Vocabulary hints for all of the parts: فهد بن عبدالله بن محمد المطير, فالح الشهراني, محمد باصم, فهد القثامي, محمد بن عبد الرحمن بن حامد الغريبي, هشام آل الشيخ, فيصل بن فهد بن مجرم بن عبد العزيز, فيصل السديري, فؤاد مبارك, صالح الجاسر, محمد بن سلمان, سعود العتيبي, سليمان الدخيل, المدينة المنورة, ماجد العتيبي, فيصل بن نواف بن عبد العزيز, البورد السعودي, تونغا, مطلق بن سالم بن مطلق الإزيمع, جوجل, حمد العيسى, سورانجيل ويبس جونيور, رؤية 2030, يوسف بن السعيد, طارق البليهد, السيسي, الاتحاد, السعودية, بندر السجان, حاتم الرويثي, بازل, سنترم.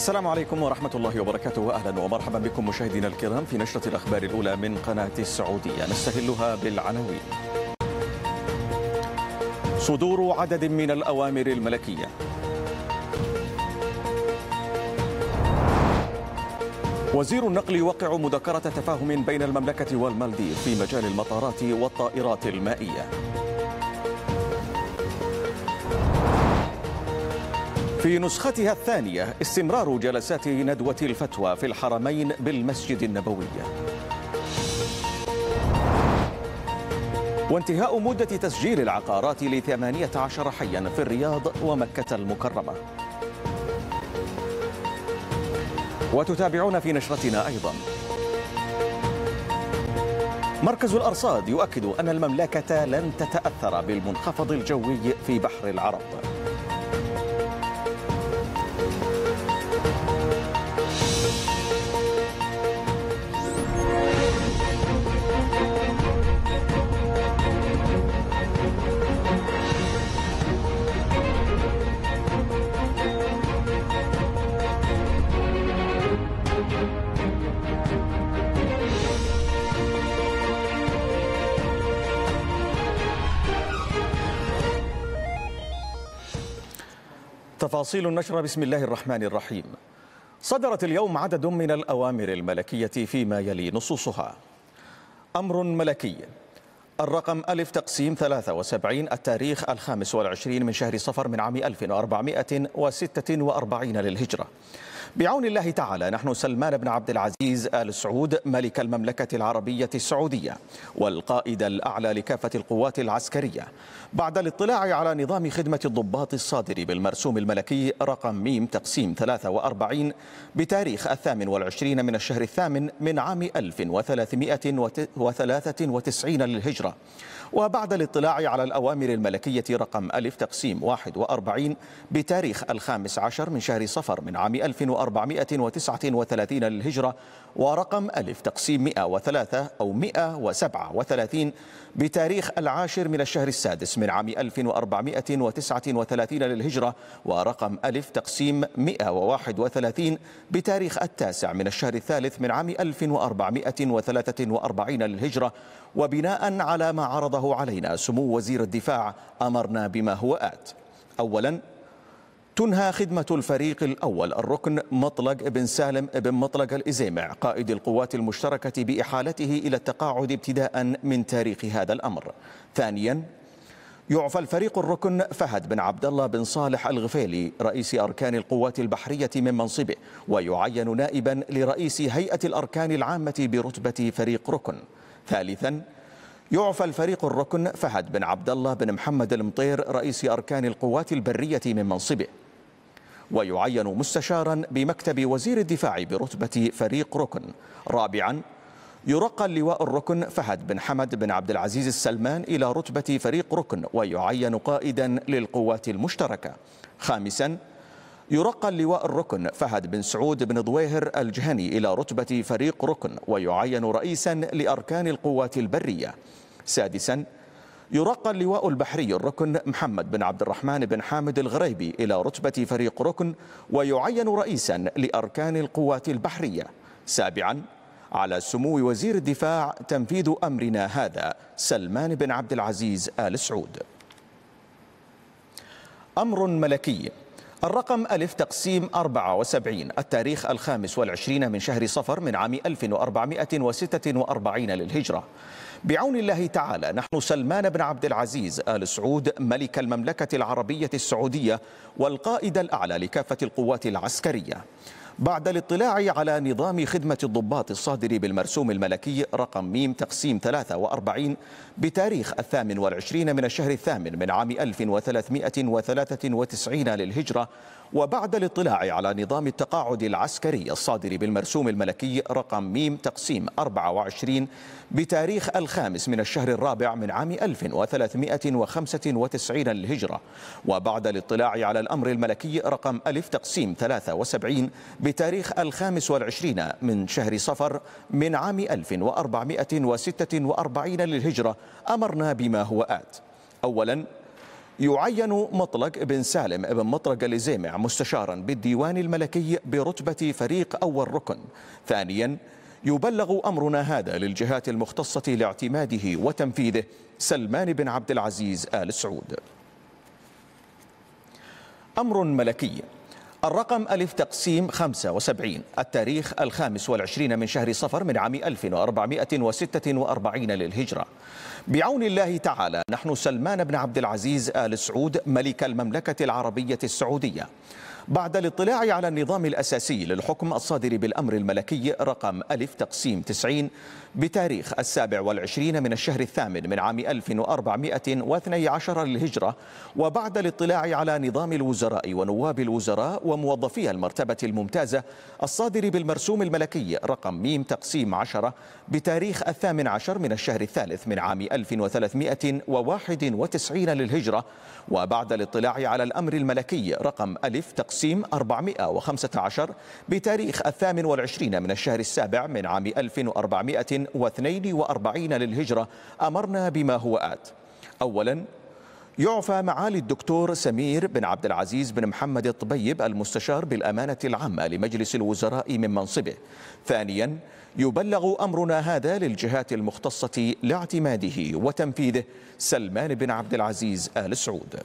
السلام عليكم ورحمة الله وبركاته، وأهلا ومرحبا بكم مشاهدينا الكرام في نشرة الأخبار الأولى من قناة السعودية، نستهلها بالعناوين. صدور عدد من الأوامر الملكية. وزير النقل يوقع مذكرة تفاهم بين المملكة والمالديف في مجال المطارات والطائرات المائية. في نسختها الثانية استمرار جلسات ندوة الفتوى في الحرمين بالمسجد النبوي. وانتهاء مدة تسجيل العقارات ل18 حيا في الرياض ومكة المكرمة. وتتابعون في نشرتنا أيضا. مركز الأرصاد يؤكد أن المملكة لن تتأثر بالمنخفض الجوي في بحر العرب. تفاصيل النشرة. بسم الله الرحمن الرحيم. صدرت اليوم عدد من الأوامر الملكية فيما يلي نصوصها. أمر ملكي الرقم ألف تقسيم 73 التاريخ 25 من شهر صفر من عام 1446 للهجرة. بعون الله تعالى نحن سلمان بن عبد العزيز آل سعود ملك المملكة العربية السعودية والقائد الأعلى لكافة القوات العسكرية بعد الاطلاع على نظام خدمة الضباط الصادر بالمرسوم الملكي رقم ميم تقسيم 43 بتاريخ 28 من الشهر الثامن من عام 1393 للهجرة، وبعد الاطلاع على الأوامر الملكية رقم ألف تقسيم 41 بتاريخ 15 من شهر صفر من عام 1439 للهجرة، ورقم ألف تقسيم 103 أو 137 بتاريخ 10 من الشهر السادس من عام 1439 للهجرة، ورقم ألف تقسيم 131 بتاريخ 9 من الشهر الثالث من عام 1443 للهجرة. وبناء على ما عرضه علينا سمو وزير الدفاع أمرنا بما هو آت. أولا، تنهى خدمة الفريق الأول الركن مطلق بن سالم بن مطلق الإزيمع قائد القوات المشتركة بإحالته إلى التقاعد ابتداء من تاريخ هذا الأمر. ثانيا، يعفى الفريق الركن فهد بن عبدالله بن صالح الغفالي رئيس أركان القوات البحرية من منصبه، ويعين نائبا لرئيس هيئة الأركان العامة برتبة فريق ركن. ثالثا، يعفى الفريق الركن فهد بن عبدالله بن محمد المطير رئيس أركان القوات البرية من منصبه، ويعين مستشارا بمكتب وزير الدفاع برتبة فريق ركن. رابعا، يرقى اللواء الركن فهد بن حمد بن عبد العزيز السلمان إلى رتبة فريق ركن، ويعين قائدا للقوات المشتركة. خامسا، يرقى اللواء الركن فهد بن سعود بن ضواهر الجهني إلى رتبة فريق ركن، ويعين رئيسا لأركان القوات البرية. سادسا، يرقى اللواء البحري الركن محمد بن عبد الرحمن بن حامد الغريبي إلى رتبة فريق ركن، ويعين رئيسا لأركان القوات البحرية. سابعا، على سمو وزير الدفاع تنفيذ أمرنا هذا. سلمان بن عبد العزيز آل سعود. أمر ملكي الرقم ألف تقسيم 74 التاريخ 25 من شهر صفر من عام 1446 للهجرة. بعون الله تعالى نحن سلمان بن عبد العزيز آل سعود ملك المملكة العربية السعودية والقائد الأعلى لكافة القوات العسكرية بعد الاطلاع على نظام خدمة الضباط الصادر بالمرسوم الملكي رقم ميم تقسيم 43 بتاريخ 28 من الشهر الثامن من عام 1393 للهجرة، وبعد الاطلاع على نظام التقاعد العسكري الصادر بالمرسوم الملكي رقم ميم تقسيم 24 بتاريخ 5 من الشهر الرابع من عام 1395 للهجرة، وبعد الاطلاع على الأمر الملكي رقم ألف تقسيم 73 بتاريخ 25 من شهر صفر من عام 1446 للهجرة أمرنا بما هو آت. أولا، يعين مطلق بن سالم بن مطلق الإزيمع مستشارا بالديوان الملكي برتبة فريق أول ركن. ثانيا، يبلغ أمرنا هذا للجهات المختصة لاعتماده وتنفيذه سلمان بن عبد العزيز آل سعود. أمر ملكي. الرقم ألف تقسيم 75، التاريخ 25 من شهر صفر من عام 1446 للهجرة. بعون الله تعالى نحن سلمان بن عبد العزيز آل سعود ملك المملكة العربية السعودية. بعد الاطلاع على النظام الأساسي للحكم الصادر بالأمر الملكي رقم ألف تقسيم 90 بتاريخ 27 من الشهر الثامن من عام 1412 للهجرة، وبعد الاطلاع على نظام الوزراء ونواب الوزراء وموظفي المرتبة الممتازة الصادر بالمرسوم الملكي رقم ميم تقسيم 10 بتاريخ 18 من الشهر الثالث من عام 1391 للهجرة، وبعد الاطلاع على الأمر الملكي رقم ألف تقسيم 415 بتاريخ 28 من الشهر السابع من عام 1442 للهجرة أمرنا بما هو آت. أولا، يعفى معالي الدكتور سمير بن عبد العزيز بن محمد الطبيب المستشار بالأمانة العامة لمجلس الوزراء من منصبه. ثانيا، يبلغ أمرنا هذا للجهات المختصة لاعتماده وتنفيذه سلمان بن عبد العزيز آل سعود.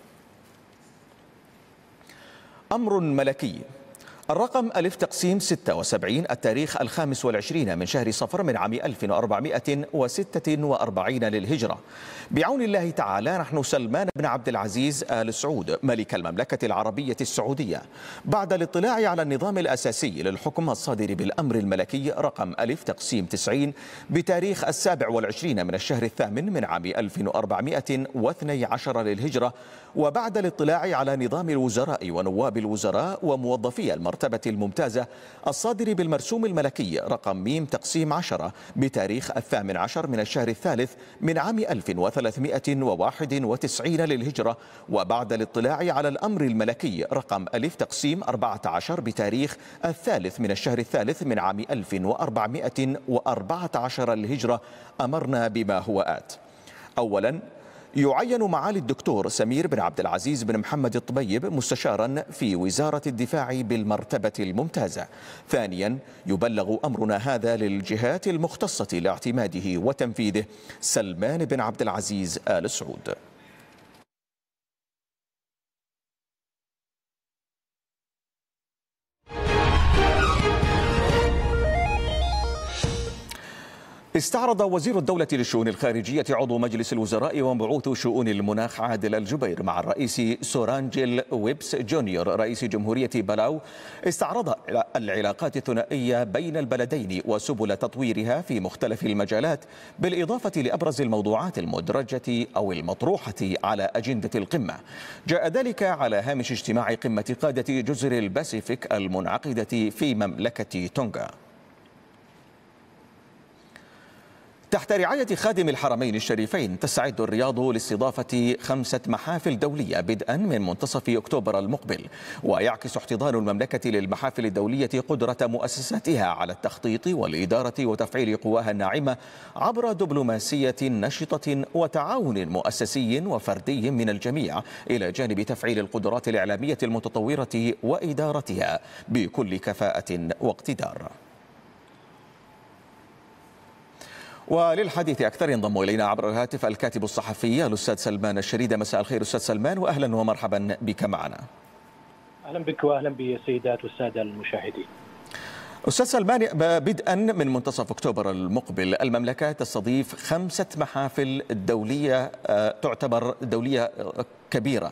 أمر ملكي. الرقم ألف تقسيم 76، التاريخ 25 من شهر صفر من عام 1446 للهجرة. بعون الله تعالى نحن سلمان بن عبد العزيز آل سعود ملك المملكة العربية السعودية. بعد الاطلاع على النظام الأساسي للحكم الصادر بالأمر الملكي رقم ألف تقسيم 90 بتاريخ 27 من الشهر الثامن من عام 1412 للهجرة، وبعد الاطلاع على نظام الوزراء ونواب الوزراء وموظفي المرتبة الممتازة الصادر بالمرسوم الملكي رقم ميم تقسيم 10 بتاريخ 18 من الشهر الثالث من عام 1391 للهجرة، وبعد الاطلاع على الأمر الملكي رقم ألف تقسيم 14 بتاريخ 3 من الشهر الثالث من عام 1414 للهجرة أمرنا بما هو آت. أولا، يعين معالي الدكتور سمير بن عبد العزيز بن محمد الطبيب مستشارا في وزارة الدفاع بالمرتبة الممتازة. ثانيا، يبلغ أمرنا هذا للجهات المختصة لاعتماده وتنفيذه سلمان بن عبد العزيز آل سعود. استعرض وزير الدولة للشؤون الخارجية عضو مجلس الوزراء ومبعوث شؤون المناخ عادل الجبير مع الرئيس سورانجيل ويبس جونيور رئيس جمهورية بلاو استعرض العلاقات الثنائية بين البلدين وسبل تطويرها في مختلف المجالات، بالإضافة لأبرز الموضوعات المدرجة أو المطروحة على أجندة القمة. جاء ذلك على هامش اجتماع قمة قادة جزر الباسيفيك المنعقدة في مملكة تونغا. تحت رعاية خادم الحرمين الشريفين تستعد الرياض لاستضافة 5 محافل دولية بدءا من منتصف أكتوبر المقبل، ويعكس احتضان المملكة للمحافل الدولية قدرة مؤسساتها على التخطيط والإدارة وتفعيل قواها الناعمة عبر دبلوماسية نشطة وتعاون مؤسسي وفردي من الجميع، إلى جانب تفعيل القدرات الإعلامية المتطورة وإدارتها بكل كفاءة واقتدار. وللحديث أكثر ينضم إلينا عبر الهاتف الكاتب الصحفي الأستاذ سلمان الشريدة. مساء الخير أستاذ سلمان، وأهلا ومرحبا بك معنا. أهلا بك وأهلا بالسيدات والسادة المشاهدين. أستاذ سلمان، بدءا من منتصف أكتوبر المقبل المملكة تستضيف 5 محافل دولية تعتبر دولية كبيرة.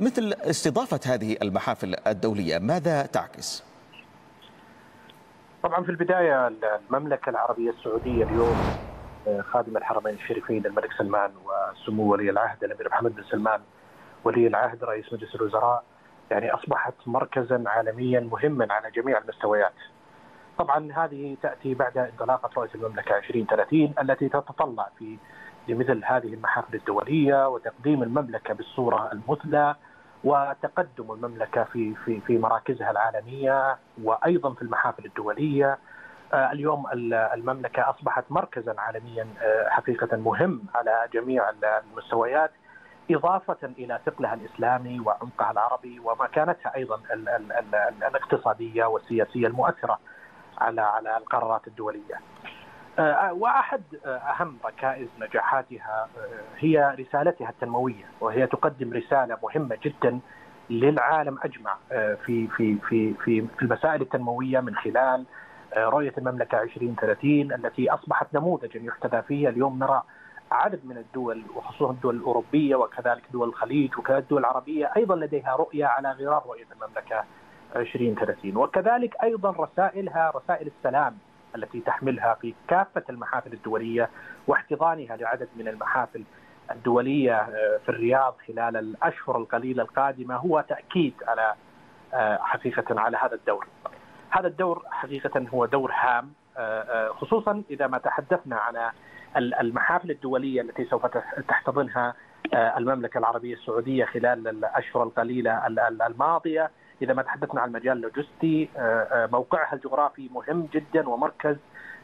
مثل استضافة هذه المحافل الدولية ماذا تعكس؟ طبعا في البداية المملكة العربية السعودية اليوم خادم الحرمين الشريفين الملك سلمان وسمو ولي العهد الأمير محمد بن سلمان ولي العهد رئيس مجلس الوزراء يعني أصبحت مركزا عالميا مهما على جميع المستويات. طبعا هذه تأتي بعد انطلاقة رؤية المملكة 2030 التي تتطلع في لمثل هذه المحافل الدولية وتقديم المملكة بالصورة المثلى وتقدم المملكة في مراكزها العالمية وأيضا في المحافل الدولية. اليوم المملكة أصبحت مركزا عالميا حقيقة مهم على جميع المستويات، إضافة إلى ثقلها الإسلامي وعمقها العربي ومكانتها أيضا الاقتصادية والسياسية المؤثرة على القرارات الدولية. وأحد أهم ركائز نجاحاتها هي رسالتها التنموية، وهي تقدم رسالة مهمة جدا للعالم أجمع في في في في في المسائل التنموية من خلال رؤية المملكة 2030 التي أصبحت نموذجا يحتذى فيه. اليوم نرى عدد من الدول وخصوصا الدول الأوروبية وكذلك دول الخليج وكذلك الدول العربية أيضا لديها رؤية على غرار رؤية المملكة 2030، وكذلك أيضا رسائلها، رسائل السلام التي تحملها في كافة المحافل الدولية واحتضانها لعدد من المحافل الدولية في الرياض خلال الأشهر القليلة القادمة هو تأكيد على حقيقة على هذا الدور. هذا الدور حقيقة هو دور هام، خصوصا إذا ما تحدثنا عن المحافل الدولية التي سوف تحتضنها المملكة العربية السعودية خلال الأشهر القليلة الماضية. إذا ما تحدثنا عن المجال اللوجستي، موقعها الجغرافي مهم جدا ومركز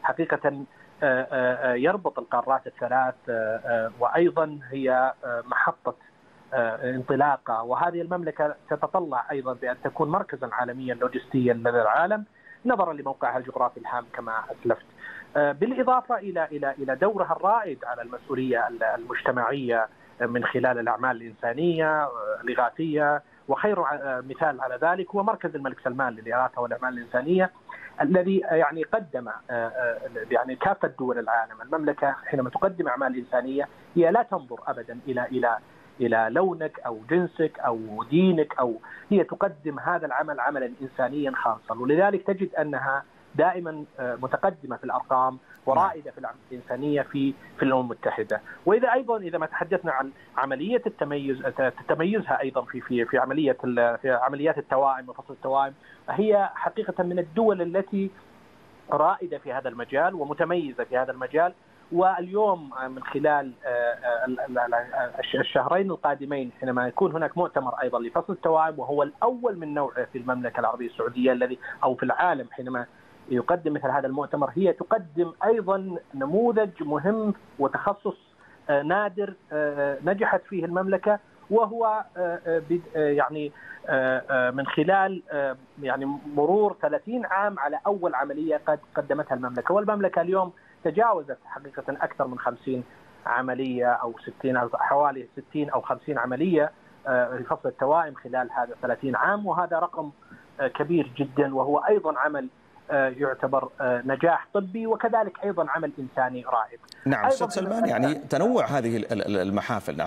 حقيقة يربط القارات الثلاث، وأيضا هي محطة انطلاقة، وهذه المملكة تتطلع أيضا بأن تكون مركزا عالميا لوجستيا لدى العالم نظرا لموقعها الجغرافي الهام كما أسلفت، بالإضافة إلى دورها الرائد على المسؤولية المجتمعية من خلال الأعمال الإنسانية الإغاثية. وخير مثال على ذلك هو مركز الملك سلمان للإغاثة والأعمال الإنسانية الذي قدم كافة دول العالم. المملكة حينما تقدم أعمال إنسانية هي لا تنظر أبدا إلى إلى إلى لونك أو جنسك أو دينك، أو هي تقدم هذا العمل عملا إنسانيا خالصا، ولذلك تجد أنها دائما متقدمة في الأرقام ورائدة في الأعمال الإنسانية في الأمم المتحدة. وإذا أيضا إذا ما تحدثنا عن عملية التميز، تميزها أيضا في عمليات التوائم وفصل التوائم، هي حقيقة من الدول التي رائدة في هذا المجال ومتميزة في هذا المجال. واليوم من خلال الشهرين القادمين حينما يكون هناك مؤتمر أيضا لفصل التوائم، وهو الأول من نوعه في المملكة العربية السعودية الذي أو في العالم حينما يقدم مثل هذا المؤتمر، هي تقدم أيضا نموذج مهم وتخصص نادر نجحت فيه المملكة، وهو من خلال مرور 30 عام على أول عملية قد قدمتها المملكة. والمملكة اليوم تجاوزت حقيقة أكثر من 50 عملية أو 60 أو حوالي 60 أو 50 عملية لفصل التوائم خلال هذا 30 عام، وهذا رقم كبير جدا، وهو أيضا عمل يعتبر نجاح طبي وكذلك أيضا عمل إنساني رائد. نعم أستاذ سلمان، تنوع هذه المحافل،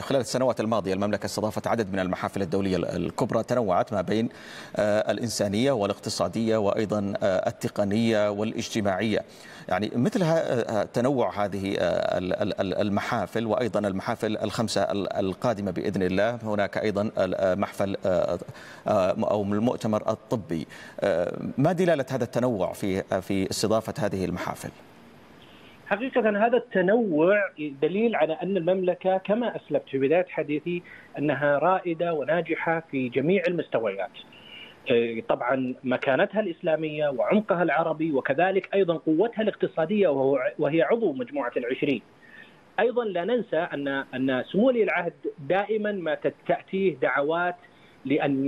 خلال السنوات الماضية المملكة استضافت عدد من المحافل الدولية الكبرى، تنوعت ما بين الإنسانية والاقتصادية وأيضا التقنية والاجتماعية. مثل تنوع هذه المحافل وأيضا المحافل الخمسة القادمة بإذن الله، هناك أيضا محفل أو المؤتمر الطبي، ما دلالة هذا التنوع في استضافة هذه المحافل؟ حقيقة هذا التنوع دليل على أن المملكة كما أسلفت في بداية حديثي أنها رائدة وناجحة في جميع المستويات. طبعا مكانتها الإسلامية وعمقها العربي وكذلك أيضا قوتها الاقتصادية وهي عضو مجموعة ال20. أيضا لا ننسى أن سمو ولي العهد دائما ما تأتيه دعوات لأن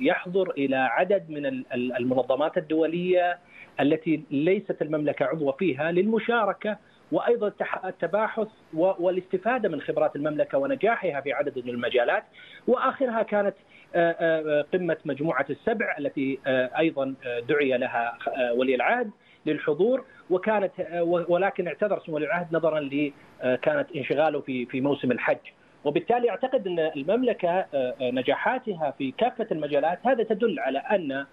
يحضر إلى عدد من المنظمات الدولية التي ليست المملكة عضوة فيها للمشاركة وأيضا التباحث والاستفادة من خبرات المملكة ونجاحها في عدد من المجالات. وآخرها كانت قمة مجموعة السبع التي أيضا دعي لها ولي العهد للحضور، ولكن اعتذر سمو ولي العهد نظرا كانت انشغاله في موسم الحج. وبالتالي أعتقد أن المملكة نجاحاتها في كافة المجالات هذا تدل على أن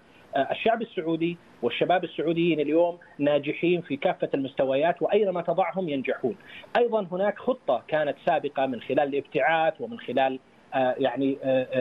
الشعب السعودي والشباب السعوديين اليوم ناجحين في كافة المستويات وأينما تضعهم ينجحون. أيضا هناك خطة كانت سابقة من خلال الابتعاث ومن خلال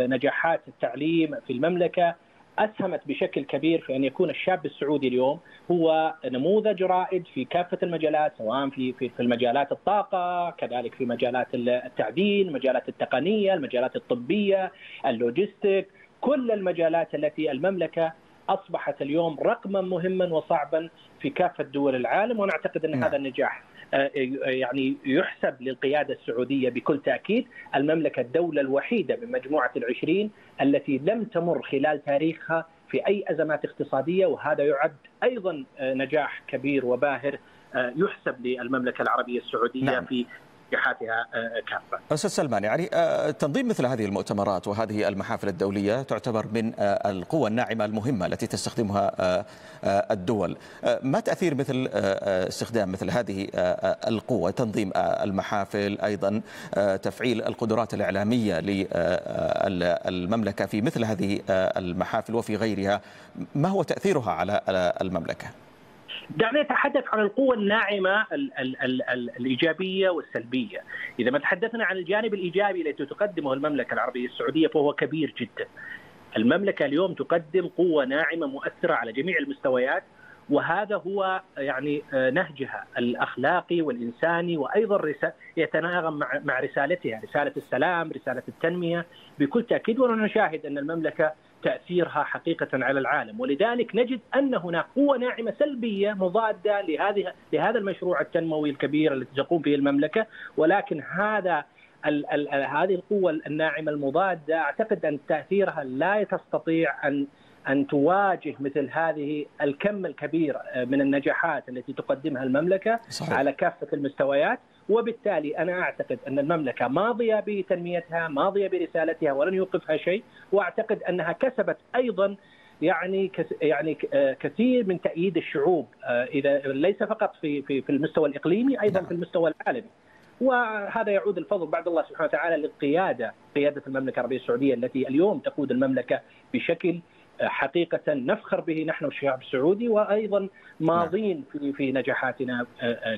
نجاحات التعليم في المملكة أسهمت بشكل كبير في أن يكون الشاب السعودي اليوم هو نموذج رائد في كافة المجالات، سواء في المجالات الطاقة، كذلك في مجالات التعدين، المجالات التقنية، المجالات الطبية، اللوجستيك، كل المجالات التي المملكة أصبحت اليوم رقما مهما وصعبا في كافة دول العالم. ونعتقد أن هذا النجاح يعني يحسب للقيادة السعودية بكل تأكيد. المملكة الدولة الوحيدة من مجموعة ال20 التي لم تمر خلال تاريخها في أي أزمات اقتصادية، وهذا يعد أيضا نجاح كبير وباهر يحسب للمملكة العربية السعودية. نعم. في جهاتها كافة. أستاذ سلمان، يعني تنظيم مثل هذه المؤتمرات وهذه المحافل الدولية تعتبر من القوى الناعمة المهمة التي تستخدمها الدول. ما تأثير مثل استخدام مثل هذه القوة، تنظيم المحافل، أيضا تفعيل القدرات الإعلامية للمملكة في مثل هذه المحافل وفي غيرها، ما هو تأثيرها على المملكة؟ دعنا نتحدث عن القوة الناعمة الإيجابية والسلبية. إذا ما تحدثنا عن الجانب الإيجابي التي تقدمه المملكة العربية السعودية فهو كبير جدا. المملكة اليوم تقدم قوة ناعمة مؤثرة على جميع المستويات، وهذا هو يعني نهجها الأخلاقي والإنساني، وأيضا يتناغم مع رسالتها، رسالة السلام، رسالة التنمية بكل تأكيد. ونشاهد أن المملكة تأثيرها حقيقة على العالم، ولذلك نجد أن هناك قوة ناعمة سلبية مضادة لهذا المشروع التنموي الكبير الذي تقوم به المملكة، ولكن هذه القوة الناعمة المضادة أعتقد أن تأثيرها لا تستطيع أن تواجه مثل هذه الكم الكبير من النجاحات التي تقدمها المملكة. صحيح. على كافة المستويات. وبالتالي أنا أعتقد أن المملكة ماضية بتنميتها، ماضية برسالتها، ولن يوقفها شيء. وأعتقد أنها كسبت أيضا يعني كثير من تأييد الشعوب، إذا ليس فقط في المستوى الإقليمي، أيضا في المستوى العالمي. وهذا يعود الفضل بعد الله سبحانه وتعالى للقيادة، قيادة المملكة العربية السعودية التي اليوم تقود المملكة بشكل حقيقة نفخر به نحن والشعب السعودي، وأيضا ماضين في نجاحاتنا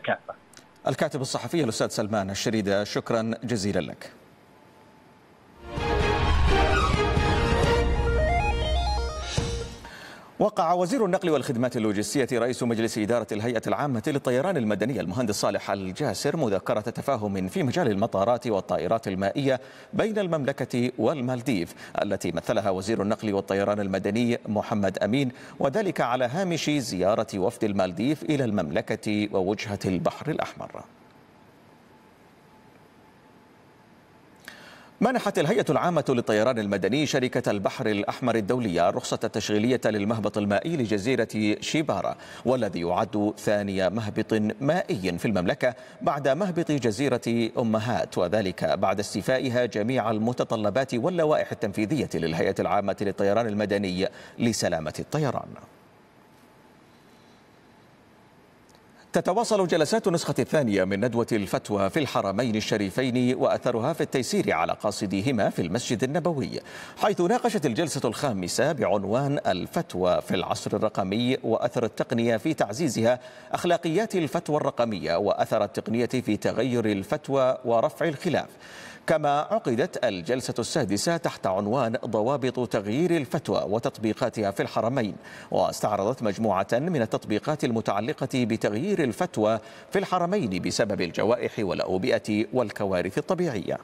كافة. الكاتب الصحفي الأستاذ سلمان الشريدة، شكرا جزيلا لك. وقع وزير النقل والخدمات اللوجستية رئيس مجلس إدارة الهيئة العامة للطيران المدني المهندس صالح الجاسر مذكرة تفاهم في مجال المطارات والطائرات المائية بين المملكة والمالديف التي مثلها وزير النقل والطيران المدني محمد أمين، وذلك على هامش زيارة وفد المالديف إلى المملكة ووجهة البحر الأحمر. منحت الهيئة العامة للطيران المدني شركة البحر الأحمر الدولية الرخصة التشغيلية للمهبط المائي لجزيرة شيبارة، والذي يعد ثاني مهبط مائي في المملكة بعد مهبط جزيرة أمهات، وذلك بعد استيفائها جميع المتطلبات واللوائح التنفيذية للهيئة العامة للطيران المدني لسلامة الطيران. تتواصل جلسات النسخة الثانية من ندوة الفتوى في الحرمين الشريفين وأثرها في التيسير على قاصديهما في المسجد النبوي، حيث ناقشت الجلسة الخامسة بعنوان الفتوى في العصر الرقمي وأثر التقنية في تعزيزها أخلاقيات الفتوى الرقمية وأثر التقنية في تغير الفتوى ورفع الخلاف. كما عقدت الجلسة السادسة تحت عنوان ضوابط تغيير الفتوى وتطبيقاتها في الحرمين، واستعرضت مجموعة من التطبيقات المتعلقة بتغيير الفتوى في الحرمين بسبب الجوائح والأوبئة والكوارث الطبيعية.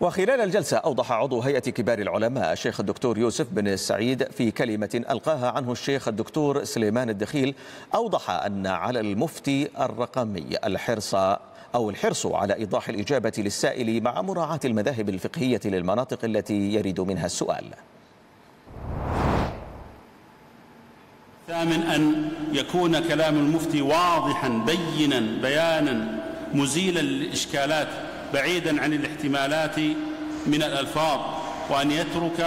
وخلال الجلسة أوضح عضو هيئة كبار العلماء الشيخ الدكتور يوسف بن السعيد في كلمة ألقاها عنه الشيخ الدكتور سليمان الدخيل، أوضح أن على المفتي الرقمي الحرص على إيضاح الإجابة للسائل مع مراعاة المذاهب الفقهية للمناطق التي يرد منها السؤال. الثامن أن يكون كلام المفتي واضحا بينا بيانا مزيلا للإشكالات بعيدا عن الاحتمالات من الألفاظ، وأن يترك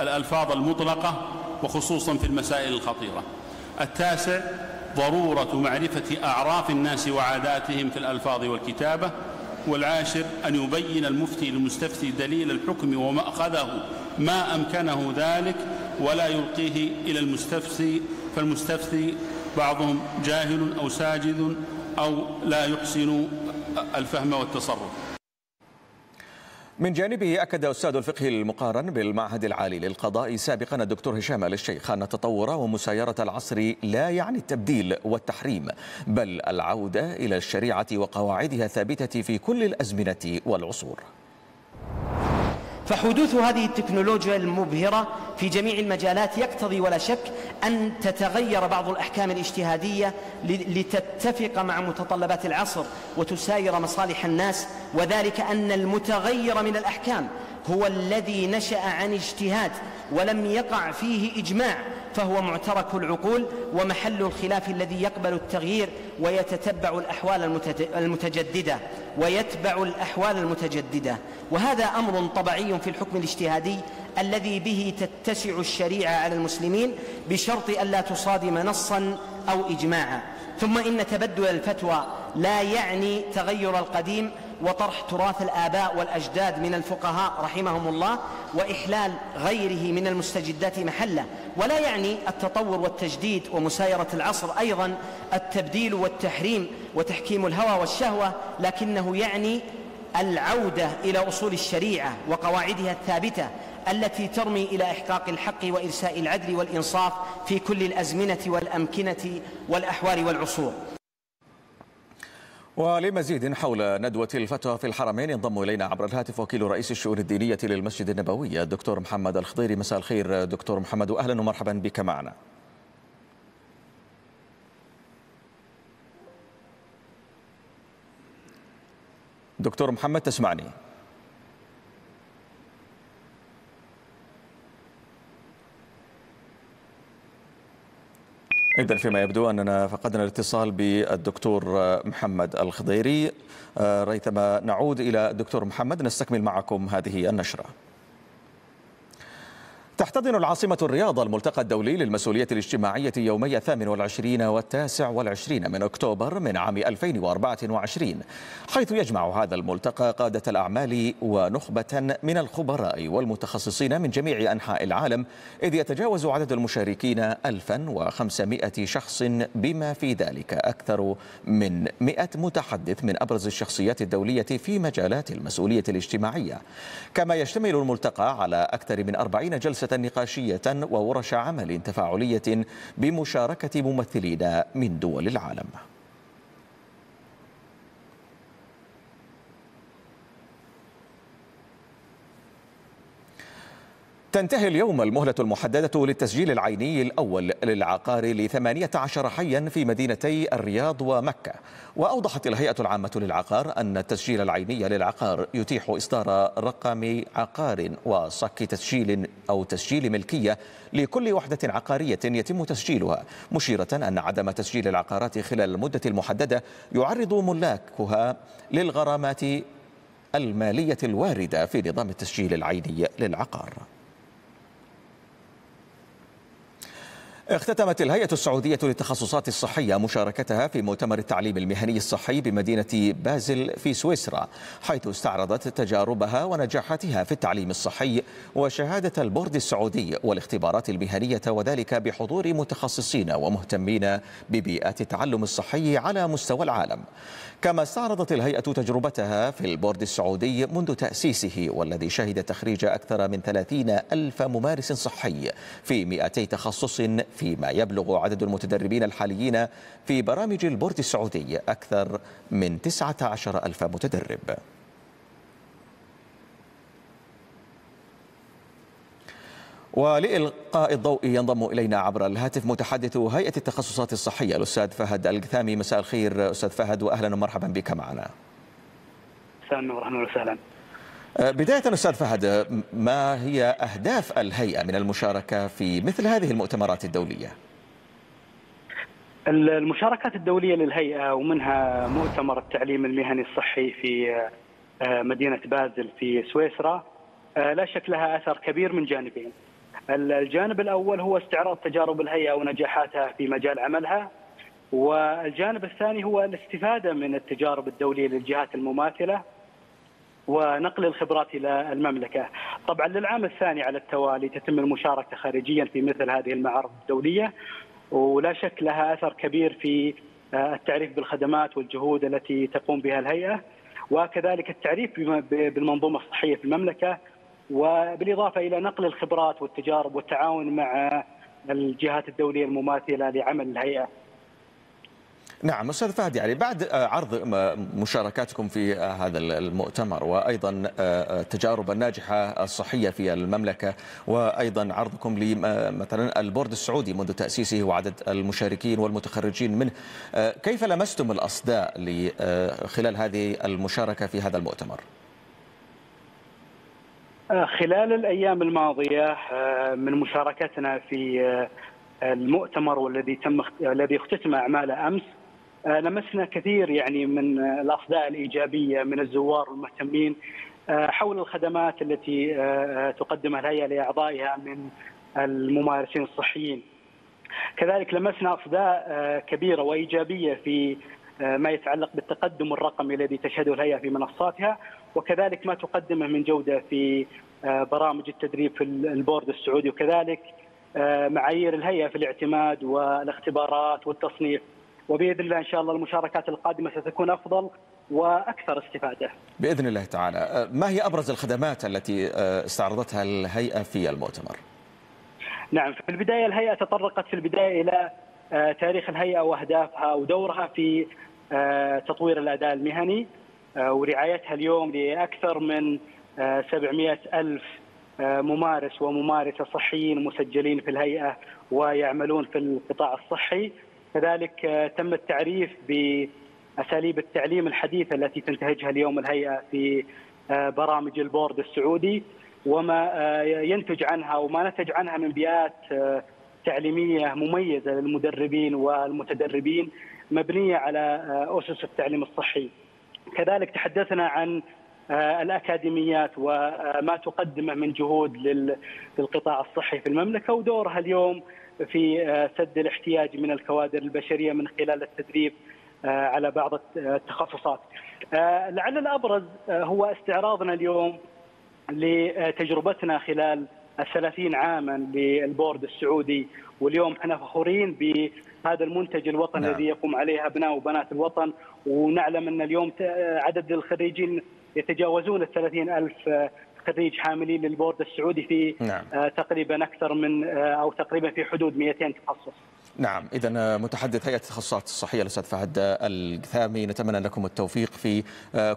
الألفاظ المطلقة وخصوصا في المسائل الخطيرة. التاسع ضرورة معرفة أعراف الناس وعاداتهم في الألفاظ والكتابة. والعاشر أن يبين المفتي للمستفتي دليل الحكم ومأخذه ما أمكنه ذلك ولا يلقيه إلى المستفتي، فالمستفتي بعضهم جاهل أو ساجد أو لا يحسن الفهم والتصرف. من جانبه أكد أستاذ الفقه المقارن بالمعهد العالي للقضاء سابقا الدكتور هشام آل الشيخ أن التطور ومسايرة العصر لا يعني التبديل والتحريم، بل العودة إلى الشريعة وقواعدها الثابتة في كل الأزمنة والعصور. فحدوث هذه التكنولوجيا المبهرة في جميع المجالات يقتضي ولا شك أن تتغير بعض الأحكام الاجتهادية لتتفق مع متطلبات العصر وتساير مصالح الناس، وذلك أن المتغير من الأحكام هو الذي نشأ عن اجتهاد ولم يقع فيه إجماع، فهو معترك العقول ومحل الخلاف الذي يقبل التغيير ويتتبع الأحوال المتجددة وهذا أمر طبيعي في الحكم الاجتهادي الذي به تتسع الشريعة على المسلمين بشرط ألا تصادم نصا أو إجماعا. ثم إن تبدل الفتوى لا يعني تغير القديم وطرح تراث الآباء والأجداد من الفقهاء رحمهم الله وإحلال غيره من المستجدات محله، ولا يعني التطور والتجديد ومسايرة العصر أيضا التبديل والتحريم وتحكيم الهوى والشهوة، لكنه يعني العودة إلى أصول الشريعة وقواعدها الثابتة التي ترمي إلى إحقاق الحق وإرساء العدل والإنصاف في كل الأزمنة والأمكنة والأحوال والعصور. ولمزيد حول ندوة الفتوى في الحرمين ينضم إلينا عبر الهاتف وكيل رئيس الشؤون الدينية للمسجد النبوي الدكتور محمد الخضيري. مساء الخير دكتور محمد وأهلا ومرحبا بك معنا. دكتور محمد تسمعني؟ إذن فيما يبدو أننا فقدنا الاتصال بالدكتور محمد الخضيري، ريثما نعود إلى الدكتور محمد نستكمل معكم هذه النشرة. تحتضن العاصمة الرياض الملتقى الدولي للمسؤولية الاجتماعية يومي 28 و29 من أكتوبر من عام 2024، حيث يجمع هذا الملتقى قادة الأعمال ونخبة من الخبراء والمتخصصين من جميع أنحاء العالم، إذ يتجاوز عدد المشاركين 1500 شخص بما في ذلك أكثر من 100 متحدث من أبرز الشخصيات الدولية في مجالات المسؤولية الاجتماعية. كما يشتمل الملتقى على أكثر من 40 جلسة نقاشية وورش عمل تفاعلية بمشاركة ممثلين من دول العالم. تنتهي اليوم المهلة المحددة للتسجيل العيني الأول للعقار ل18 حيا في مدينتي الرياض ومكة. وأوضحت الهيئة العامة للعقار أن التسجيل العيني للعقار يتيح إصدار رقم عقار وصك تسجيل أو تسجيل ملكية لكل وحدة عقارية يتم تسجيلها، مشيرة أن عدم تسجيل العقارات خلال المدة المحددة يعرض ملاكها للغرامات المالية الواردة في نظام التسجيل العيني للعقار. اختتمت الهيئة السعودية للتخصصات الصحية مشاركتها في مؤتمر التعليم المهني الصحي بمدينة بازل في سويسرا، حيث استعرضت تجاربها ونجاحاتها في التعليم الصحي وشهادة البورد السعودي والاختبارات المهنية، وذلك بحضور متخصصين ومهتمين ببيئات التعلم الصحي على مستوى العالم. كما استعرضت الهيئة تجربتها في البورد السعودي منذ تأسيسه، والذي شهد تخريج أكثر من 30,000 ممارس صحي في 200 تخصص، فيما يبلغ عدد المتدربين الحاليين في برامج البورد السعودي أكثر من 19,000 متدرب. ولإلقاء الضوء ينضم إلينا عبر الهاتف متحدث هيئة التخصصات الصحية الأستاذ فهد القثامي. مساء الخير أستاذ فهد وأهلا ومرحبا بك معنا. أهلا وسهلا. بداية أستاذ فهد، ما هي أهداف الهيئة من المشاركة في مثل هذه المؤتمرات الدولية؟ المشاركات الدولية للهيئة ومنها مؤتمر التعليم المهني الصحي في مدينة بازل في سويسرا لا شك لها أثر كبير من جانبين. الجانب الأول هو استعراض تجارب الهيئة ونجاحاتها في مجال عملها، والجانب الثاني هو الاستفادة من التجارب الدولية للجهات المماثلة ونقل الخبرات إلى المملكة. طبعا للعام الثاني على التوالي تتم المشاركة خارجيا في مثل هذه المعارض الدولية، ولا شك لها أثر كبير في التعريف بالخدمات والجهود التي تقوم بها الهيئة، وكذلك التعريف بالمنظومة الصحية في المملكة، وبالإضافة إلى نقل الخبرات والتجارب والتعاون مع الجهات الدولية المماثلة لعمل الهيئة. نعم أستاذ فهد، يعني بعد عرض مشاركاتكم في هذا المؤتمر وأيضا التجارب الناجحة الصحية في المملكة وأيضا عرضكم لمثلا البورد السعودي منذ تأسيسه وعدد المشاركين والمتخرجين منه، كيف لمستم الأصداء خلال هذه المشاركة في هذا المؤتمر؟ خلال الأيام الماضية من مشاركتنا في المؤتمر الذي اختتم أعماله أمس، لمسنا كثير يعني من الأصداء الإيجابية من الزوار والمهتمين حول الخدمات التي تقدمها الهيئة لأعضائها من الممارسين الصحيين. كذلك لمسنا أصداء كبيرة وإيجابية في ما يتعلق بالتقدم الرقمي الذي تشهده الهيئة في منصاتها، وكذلك ما تقدمه من جودة في برامج التدريب في البورد السعودي، وكذلك معايير الهيئة في الاعتماد والاختبارات والتصنيف. وبإذن الله إن شاء الله المشاركات القادمة ستكون أفضل وأكثر استفادة بإذن الله تعالى. ما هي أبرز الخدمات التي استعرضتها الهيئة في المؤتمر؟ نعم، في البداية الهيئة تطرقت في البداية إلى تاريخ الهيئة وأهدافها ودورها في تطوير الأداء المهني ورعايتها اليوم لأكثر من 700 ألف ممارس وممارسة صحيين مسجلين في الهيئة ويعملون في القطاع الصحي. كذلك تم التعريف بأساليب التعليم الحديثة التي تنتهجها اليوم الهيئة في برامج البورد السعودي وما ينتج عنها وما نتج عنها من بيئات تعليمية مميزة للمدربين والمتدربين مبنية على أسس التعليم الصحي. كذلك تحدثنا عن الأكاديميات وما تقدمه من جهود للقطاع الصحي في المملكة ودورها اليوم في سد الاحتياج من الكوادر البشرية من خلال التدريب على بعض التخصصات. لعل الأبرز هو استعراضنا اليوم لتجربتنا خلال 30 عاما للبورد السعودي، واليوم احنا فخورين بهذا المنتج الوطني الذي يقوم عليه أبناء وبنات الوطن، ونعلم أن اليوم عدد الخريجين يتجاوزون 30 ألف خريج حاملين للبورد السعودي في تقريبا أكثر من أو تقريبا في حدود 200 تخصص. نعم، إذا متحدث هيئة التخصصات الصحية الأستاذ فهد القثامي، نتمنى لكم التوفيق في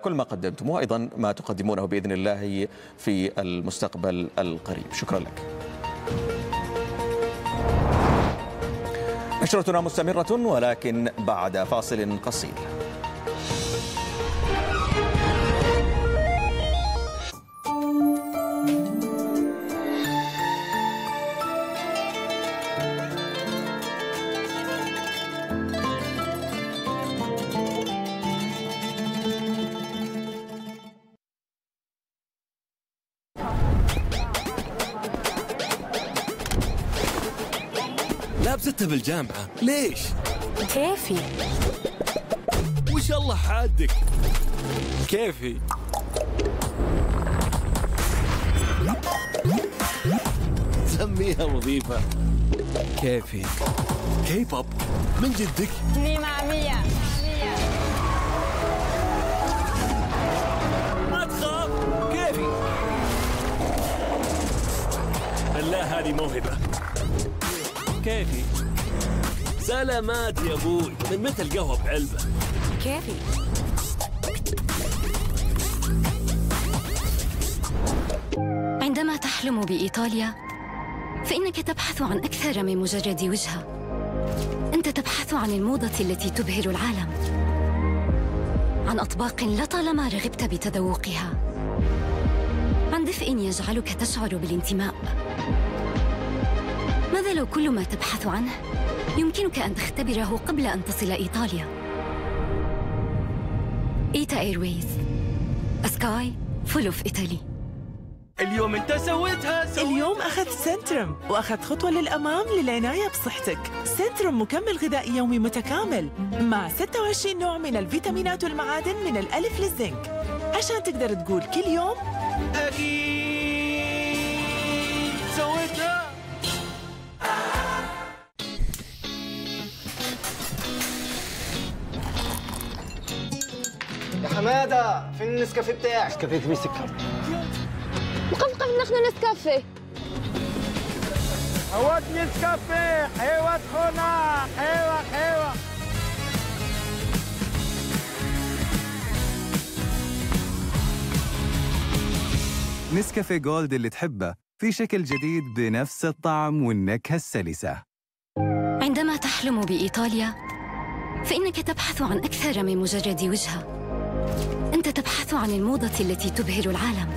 كل ما قدمتموه وأيضا ما تقدمونه بإذن الله في المستقبل القريب. شكرا لك. نشرتنا مستمرة ولكن بعد فاصل قصير. لابستها بالجامعة ليش؟ كيفي. وش الله حادك؟ كيفي. سميها وظيفة. كيفي. كيب اب من جدك؟ مية مية. ما تخاف، كيفي. بالله هذه موهبة. كيفي. سلامات يا ابوي، من متى القهوه بعلبه؟ كيفي. عندما تحلم بايطاليا فانك تبحث عن اكثر من مجرد وجهه، انت تبحث عن الموضه التي تبهر العالم، عن اطباق لطالما رغبت بتذوقها، عن دفء يجعلك تشعر بالانتماء. ماذا لو كل ما تبحث عنه يمكنك أن تختبره قبل أن تصل إيطاليا؟ إيتا إيرويز، سكاي فول أوف إيطالي. اليوم أنت سويتها. اليوم أخذت سنترم وأخذت خطوة للأمام للعناية بصحتك. سنترم مكمل غذائي يومي متكامل مع 26 نوع من الفيتامينات والمعادن من الألف للزنك، عشان تقدر تقول كل يوم أكيد سويتها. حماده فين النسكافيه بتاعك؟ النسكافيه تبي سكر مقفقف نخنه نسكافيه. هوت نسكافيه حيوه هنا حيوه حيوه. نسكافيه جولد اللي تحبه في شكل جديد بنفس الطعم والنكهة السلسة. عندما تحلم بإيطاليا فإنك تبحث عن أكثر من مجرد وجهة. أنت تبحث عن الموضة التي تبهر العالم،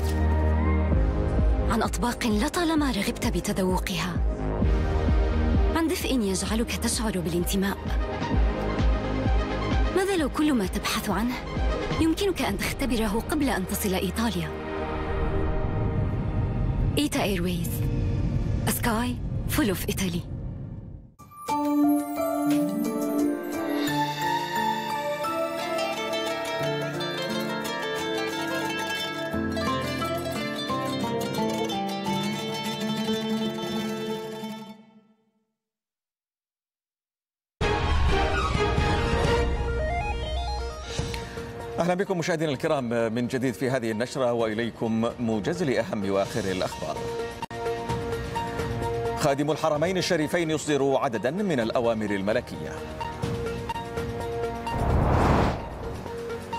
عن أطباق لطالما رغبت بتذوقها، عن دفء يجعلك تشعر بالانتماء. ماذا لو كل ما تبحث عنه يمكنك أن تختبره قبل أن تصل إيطاليا؟ إيتا إيرويز، سكاي فول أوف إيطالي. أهلا بكم مشاهدينا الكرام من جديد في هذه النشرة، وإليكم موجز لأهم وآخر الأخبار. خادم الحرمين الشريفين يصدر عددا من الأوامر الملكية.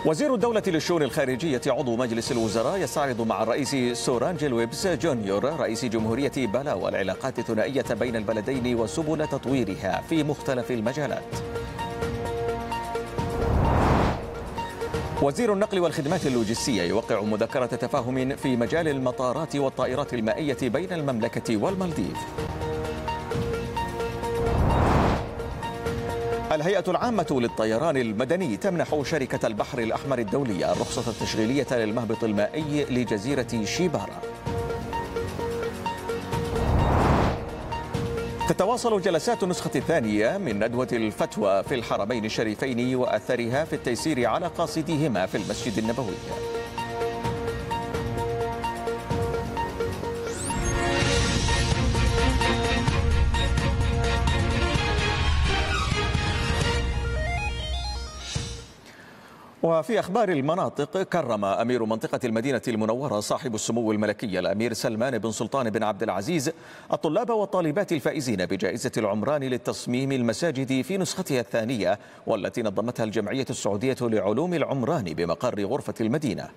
وزير الدولة للشؤون الخارجية عضو مجلس الوزراء يستعرض مع الرئيس سورانجيل ويبس جونيور رئيس جمهورية بلاو العلاقات الثنائية بين البلدين وسبل تطويرها في مختلف المجالات. وزير النقل والخدمات اللوجستية يوقع مذكرة تفاهم في مجال المطارات والطائرات المائية بين المملكة والمالديف. الهيئة العامة للطيران المدني تمنح شركة البحر الأحمر الدولية الرخصة التشغيلية للمهبط المائي لجزيرة شيبارا. تتواصل جلسات النسخة الثانية من ندوة الفتوى في الحرمين الشريفين وأثرها في التيسير على قاصديهما في المسجد النبوي. وفي أخبار المناطق، كرم أمير منطقة المدينة المنورة صاحب السمو الملكي الأمير سلمان بن سلطان بن عبد العزيز الطلاب والطالبات الفائزين بجائزة العمران للتصميم المساجد في نسختها الثانية، والتي نظمتها الجمعية السعودية لعلوم العمران بمقر غرفة المدينة.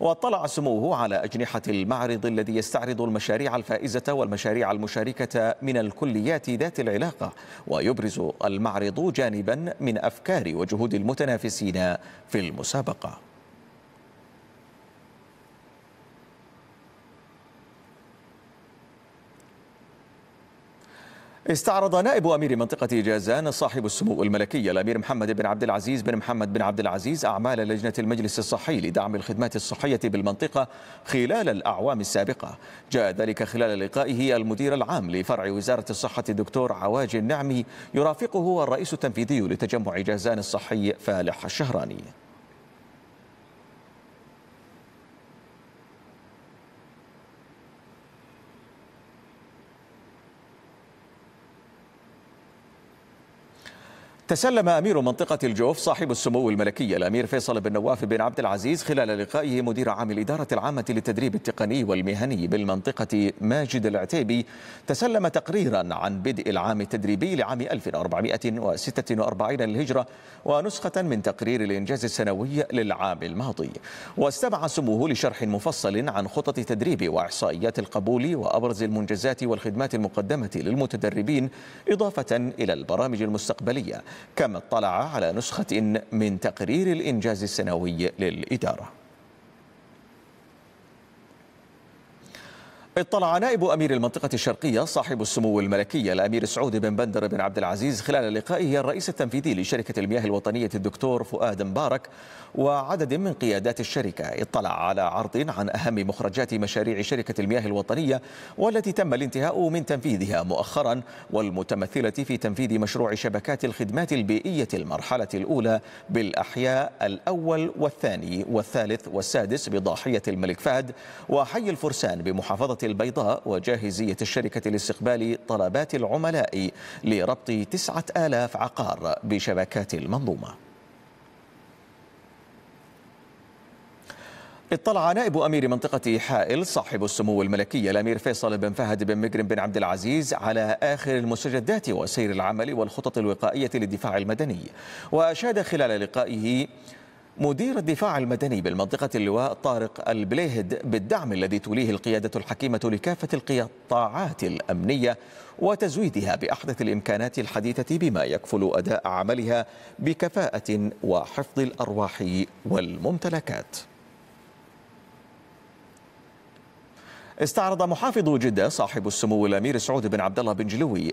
واطلع سموه على أجنحة المعرض الذي يستعرض المشاريع الفائزة والمشاريع المشاركة من الكليات ذات العلاقة، ويبرز المعرض جانبا من أفكار وجهود المتنافسين في المسابقة. استعرض نائب أمير منطقة جازان صاحب السمو الملكي الأمير محمد بن عبد العزيز بن محمد بن عبد العزيز أعمال لجنة المجلس الصحي لدعم الخدمات الصحية بالمنطقة خلال الأعوام السابقة. جاء ذلك خلال لقائه المدير العام لفرع وزارة الصحة الدكتور عواج النعمي، يرافقه الرئيس التنفيذي لتجمع جازان الصحي فالح الشهراني. تسلم أمير منطقة الجوف صاحب السمو الملكي الأمير فيصل بن نواف بن عبد العزيز خلال لقائه مدير عام الإدارة العامة للتدريب التقني والمهني بالمنطقة ماجد العتيبي، تسلم تقريرا عن بدء العام التدريبي لعام 1446 للهجرة ونسخة من تقرير الإنجاز السنوي للعام الماضي. واستمع سموه لشرح مفصل عن خطط التدريب وإحصائيات القبول وأبرز المنجزات والخدمات المقدمة للمتدربين، إضافة إلى البرامج المستقبلية، كما اطلع على نسخة من تقرير الإنجاز السنوي للإدارة. اطلع نائب أمير المنطقة الشرقية صاحب السمو الملكي الأمير سعود بن بندر بن عبد العزيز خلال لقائه الرئيس التنفيذي لشركة المياه الوطنية الدكتور فؤاد مبارك وعدد من قيادات الشركة. اطلع على عرض عن أهم مخرجات مشاريع شركة المياه الوطنية والتي تم الانتهاء من تنفيذها مؤخرا، والمتمثلة في تنفيذ مشروع شبكات الخدمات البيئية المرحلة الأولى بالأحياء الأول والثاني والثالث والسادس بضاحية الملك فهد وحي الفرسان بمحافظة البيضاء، وجاهزية الشركة لاستقبال طلبات العملاء لربط 9000 عقار بشبكات المنظومة. اطلع نائب أمير منطقة حائل صاحب السمو الملكي الأمير فيصل بن فهد بن مجرم بن عبد العزيز على آخر المستجدات وسير العمل والخطط الوقائية للدفاع المدني، وأشاد خلال لقائه مدير الدفاع المدني بالمنطقة اللواء طارق البليهد بالدعم الذي توليه القيادة الحكيمة لكافة القطاعات الأمنية وتزويدها بأحدث الإمكانات الحديثة بما يكفل أداء عملها بكفاءة وحفظ الأرواح والممتلكات. استعرض محافظ جدة صاحب السمو الأمير سعود بن عبد الله بن جلوي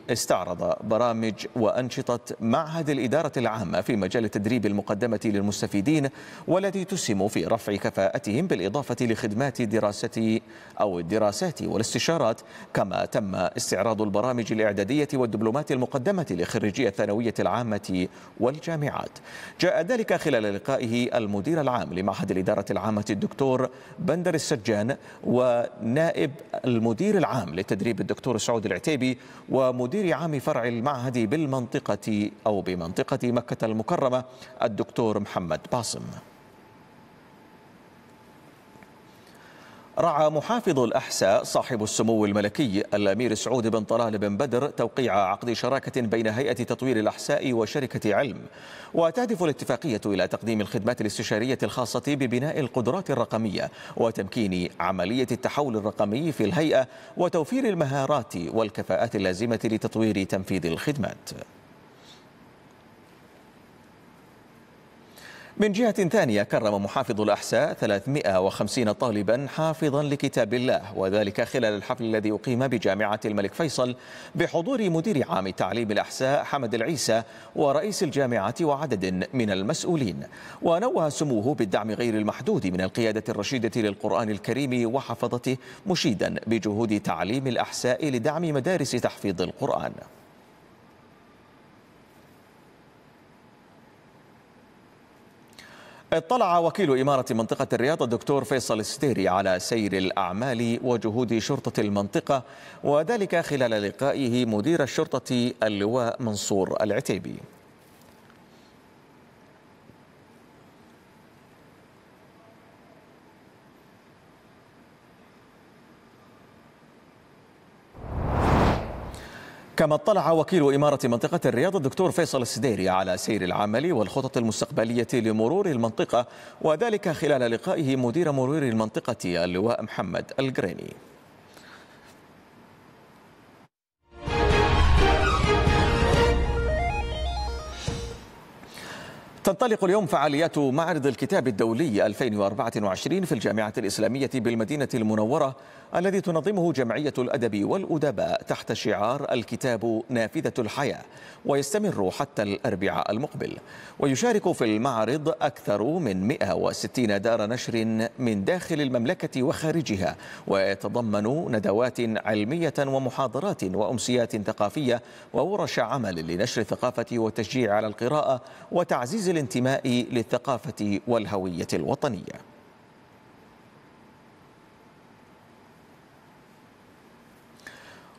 برامج وأنشطة معهد الإدارة العامة في مجال التدريب المقدمة للمستفيدين والتي تسهم في رفع كفاءتهم بالإضافة لخدمات الدراسات والاستشارات، كما تم استعراض البرامج الإعدادية والدبلومات المقدمة لخريجي الثانوية العامة والجامعات. جاء ذلك خلال لقائه المدير العام لمعهد الإدارة العامة الدكتور بندر السجان ونائب المدير العام للتدريب الدكتور سعود العتيبي ومدير عام فرع المعهد بمنطقة مكة المكرمة الدكتور محمد باصم. رعى محافظ الأحساء صاحب السمو الملكي الأمير سعود بن طلال بن بدر توقيع عقد شراكة بين هيئة تطوير الأحساء وشركة علم، وتهدف الاتفاقية إلى تقديم الخدمات الاستشارية الخاصة ببناء القدرات الرقمية وتمكين عملية التحول الرقمي في الهيئة وتوفير المهارات والكفاءات اللازمة لتطوير تنفيذ الخدمات. من جهة ثانية، كرم محافظ الأحساء 350 طالبا حافظا لكتاب الله، وذلك خلال الحفل الذي أقيم بجامعة الملك فيصل بحضور مدير عام تعليم الأحساء حمد العيسى ورئيس الجامعة وعدد من المسؤولين. ونوه سموه بالدعم غير المحدود من القيادة الرشيدة للقرآن الكريم وحفظته، مشيدا بجهود تعليم الأحساء لدعم مدارس تحفيظ القرآن. اطلع وكيل إمارة منطقة الرياض الدكتور فيصل السديري على سير الأعمال وجهود شرطة المنطقة، وذلك خلال لقائه مدير الشرطة اللواء منصور العتيبي. كما اطلع وكيل إمارة منطقة الرياض الدكتور فيصل السديري على سير العمل والخطط المستقبلية لمرور المنطقة، وذلك خلال لقائه مدير مرور المنطقة اللواء محمد القريني. تنطلق اليوم فعاليات معرض الكتاب الدولي 2024 في الجامعة الإسلامية بالمدينة المنورة الذي تنظمه جمعية الأدب والأدباء تحت شعار الكتاب نافذة الحياة، ويستمر حتى الأربعاء المقبل. ويشارك في المعرض أكثر من 160 دار نشر من داخل المملكة وخارجها، ويتضمن ندوات علمية ومحاضرات وأمسيات ثقافية وورش عمل لنشر الثقافة والتشجيع على القراءة وتعزيز الانتماء للثقافة والهوية الوطنية.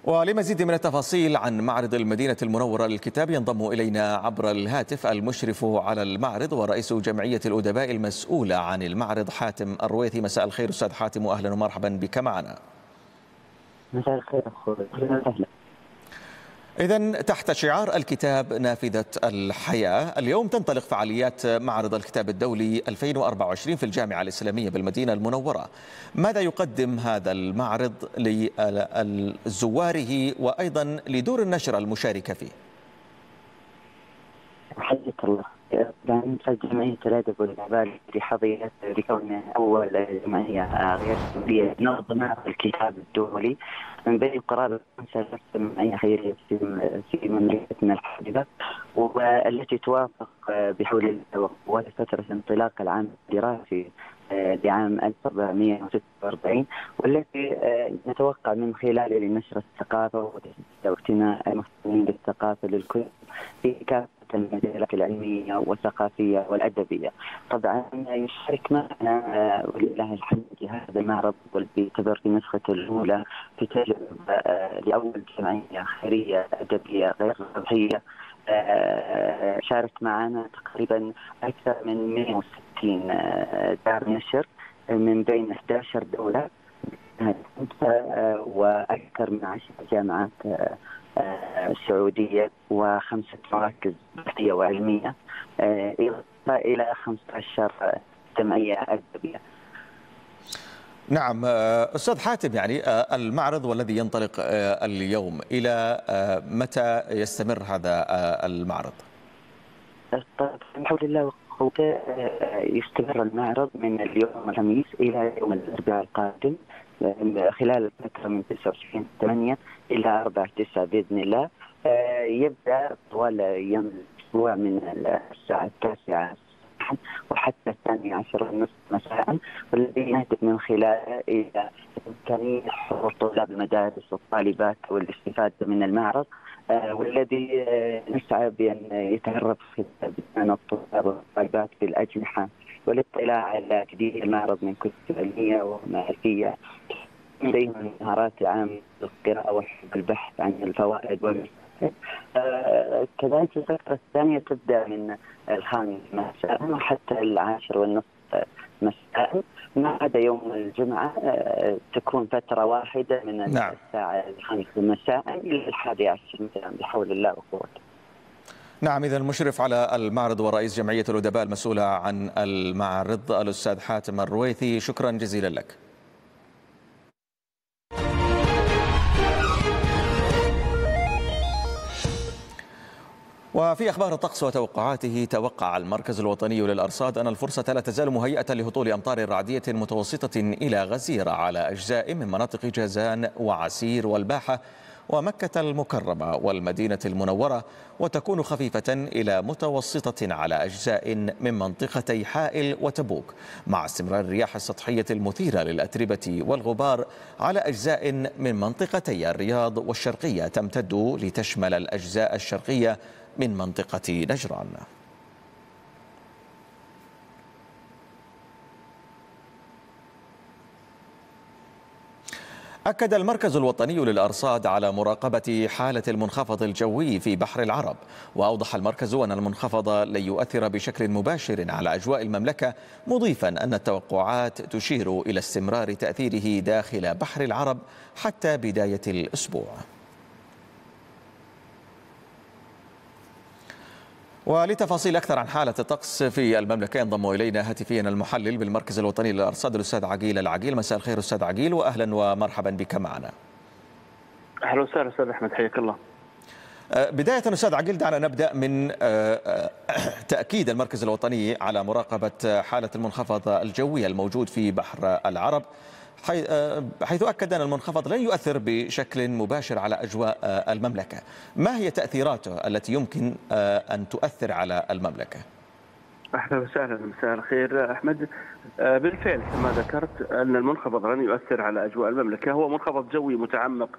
ولمزيد من التفاصيل عن معرض المدينة المنورة للكتاب ينضم إلينا عبر الهاتف المشرف على المعرض ورئيس جمعية الأدباء المسؤولة عن المعرض حاتم الرويثي. مساء الخير أستاذ حاتم، وأهلا ومرحبا بك معنا. مساء الخير أخوي. إذن تحت شعار الكتاب نافذة الحياة اليوم تنطلق فعاليات معرض الكتاب الدولي 2024 في الجامعة الإسلامية بالمدينة المنورة. ماذا يقدم هذا المعرض لزواره وأيضا لدور النشر المشاركة فيه؟ حياك الله. جمعية الأدب والأدباء لحظيت لكونها أول جمعية غير سعودية نظم معرض الكتاب الدولي من بين قرابة 5000 جمعية خيرية في مملكتنا الحبيبة، والتي توافق بحول الله وقوات فترة انطلاق العام الدراسي لعام 1446، والتي نتوقع من خلاله لنشر الثقافة واقتناء المسلمين بالثقافة للكل في كافة المجالات العلمية والثقافية والأدبية. طبعا يشارك معنا ولله الحمد في هذا المعرض والتبر في نسخته الأولى في تجربة لأول جمعية خيرية أدبية غير ربحية. شارك معنا تقريبا أكثر من 160 دار نشر من بين 11 دولة وأكثر من 10 جامعات سعودية و5 مراكز بحثية وعلمية، إلى 15 جمعية أدبية. نعم أستاذ حاتم، يعني المعرض والذي ينطلق اليوم، إلى متى يستمر هذا المعرض؟ الحمد لله وقوته يستمر المعرض من اليوم الخميس إلى يوم الأربعاء القادم، خلال الفترة من 29/8 إلى 4/9 بإذن الله. يبدأ طوال يوم الأسبوع من الساعة 9 وحتى 12:30 مساء، والذي نهدف من خلاله إلى إمكانية حضور طلاب المدارس والطالبات والاستفادة من المعرض، والذي نسعى بأن يتعرف بين الطلاب والطالبات بالأجنحة والاطلاع على تدير المعرض من كتب علمية ومعرفية، لديهم مهارات عامة للقراءة والبحث عن الفوائد كذلك. الفترة الثانية تبدأ من 5 مساء وحتى 10:30 مساء، ما عدا يوم الجمعة تكون فترة واحدة من الساعة 5 مساء إلى 11 مساء بحول الله وقوته. نعم، إذا المشرف على المعرض ورئيس جمعية الأدباء المسؤولة عن المعرض الأستاذ حاتم الرويثي، شكرا جزيلا لك. وفي أخبار الطقس وتوقعاته، توقع المركز الوطني للأرصاد أن الفرصة لا تزال مهيئة لهطول أمطار رعدية متوسطة إلى غزيرة على أجزاء من مناطق جازان وعسير والباحة ومكة المكرمة والمدينة المنورة، وتكون خفيفة إلى متوسطة على أجزاء من منطقتي حائل وتبوك، مع استمرار الرياح السطحية المثيرة للأتربة والغبار على أجزاء من منطقتي الرياض والشرقية، تمتد لتشمل الأجزاء الشرقية من منطقة نجران. أكد المركز الوطني للأرصاد على مراقبة حالة المنخفض الجوي في بحر العرب، وأوضح المركز أن المنخفض لن يؤثر بشكل مباشر على أجواء المملكة، مضيفا أن التوقعات تشير إلى استمرار تأثيره داخل بحر العرب حتى بداية الأسبوع. ولتفاصيل أكثر عن حالة الطقس في المملكة ينضم إلينا هاتفيا المحلل بالمركز الوطني للأرصاد الأستاذ عقيل العقيل. مساء الخير أستاذ عقيل، وأهلا ومرحبا بك معنا. أهلا وسهلا أستاذ أحمد، حياك الله. بداية أستاذ عقيل، دعنا نبدأ من تأكيد المركز الوطني على مراقبة حالة المنخفض الجوي الموجود في بحر العرب، حيث أكد أن المنخفض لن يؤثر بشكل مباشر على أجواء المملكة. ما هي تأثيراته التي يمكن أن تؤثر على المملكة؟ أهلا وسهلا، مساء الخير أحمد. بالفعل كما ذكرت أن المنخفض لن يؤثر على أجواء المملكة، هو منخفض جوي متعمق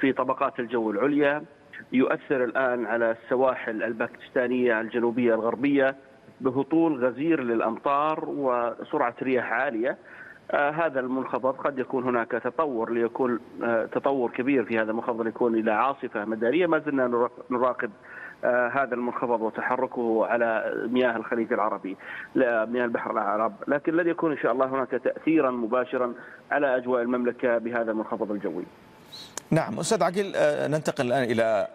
في طبقات الجو العليا، يؤثر الآن على السواحل الباكستانية الجنوبية الغربية بهطول غزير للأمطار وسرعة رياح عالية. هذا المنخفض قد يكون هناك تطور، ليكون تطور كبير في هذا المنخفض، ليكون إلى عاصفة مدارية. ما زلنا نراقب هذا المنخفض وتحركه على مياه الخليج العربي، مياه البحر العرب، لكن لن يكون إن شاء الله هناك تأثيرا مباشرا على أجواء المملكة بهذا المنخفض الجوي. نعم أستاذ عقيل، ننتقل الآن إلى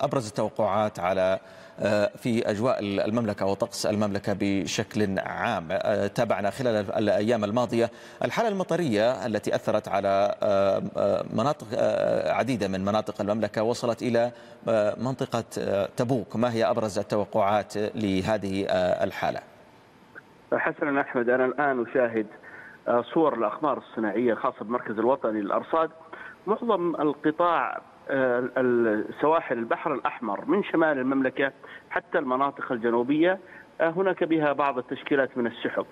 أبرز التوقعات على في أجواء المملكة وطقس المملكة بشكل عام. تابعنا خلال الأيام الماضية الحالة المطرية التي أثرت على مناطق عديدة من مناطق المملكة، وصلت إلى منطقة تبوك. ما هي أبرز التوقعات لهذه الحالة؟ حسنا أحمد، أنا الآن أشاهد صور الأقمار الصناعية الخاصة بالمركز الوطني للأرصاد. معظم القطاع السواحل البحر الأحمر من شمال المملكة حتى المناطق الجنوبية هناك بها بعض التشكيلات من السحب.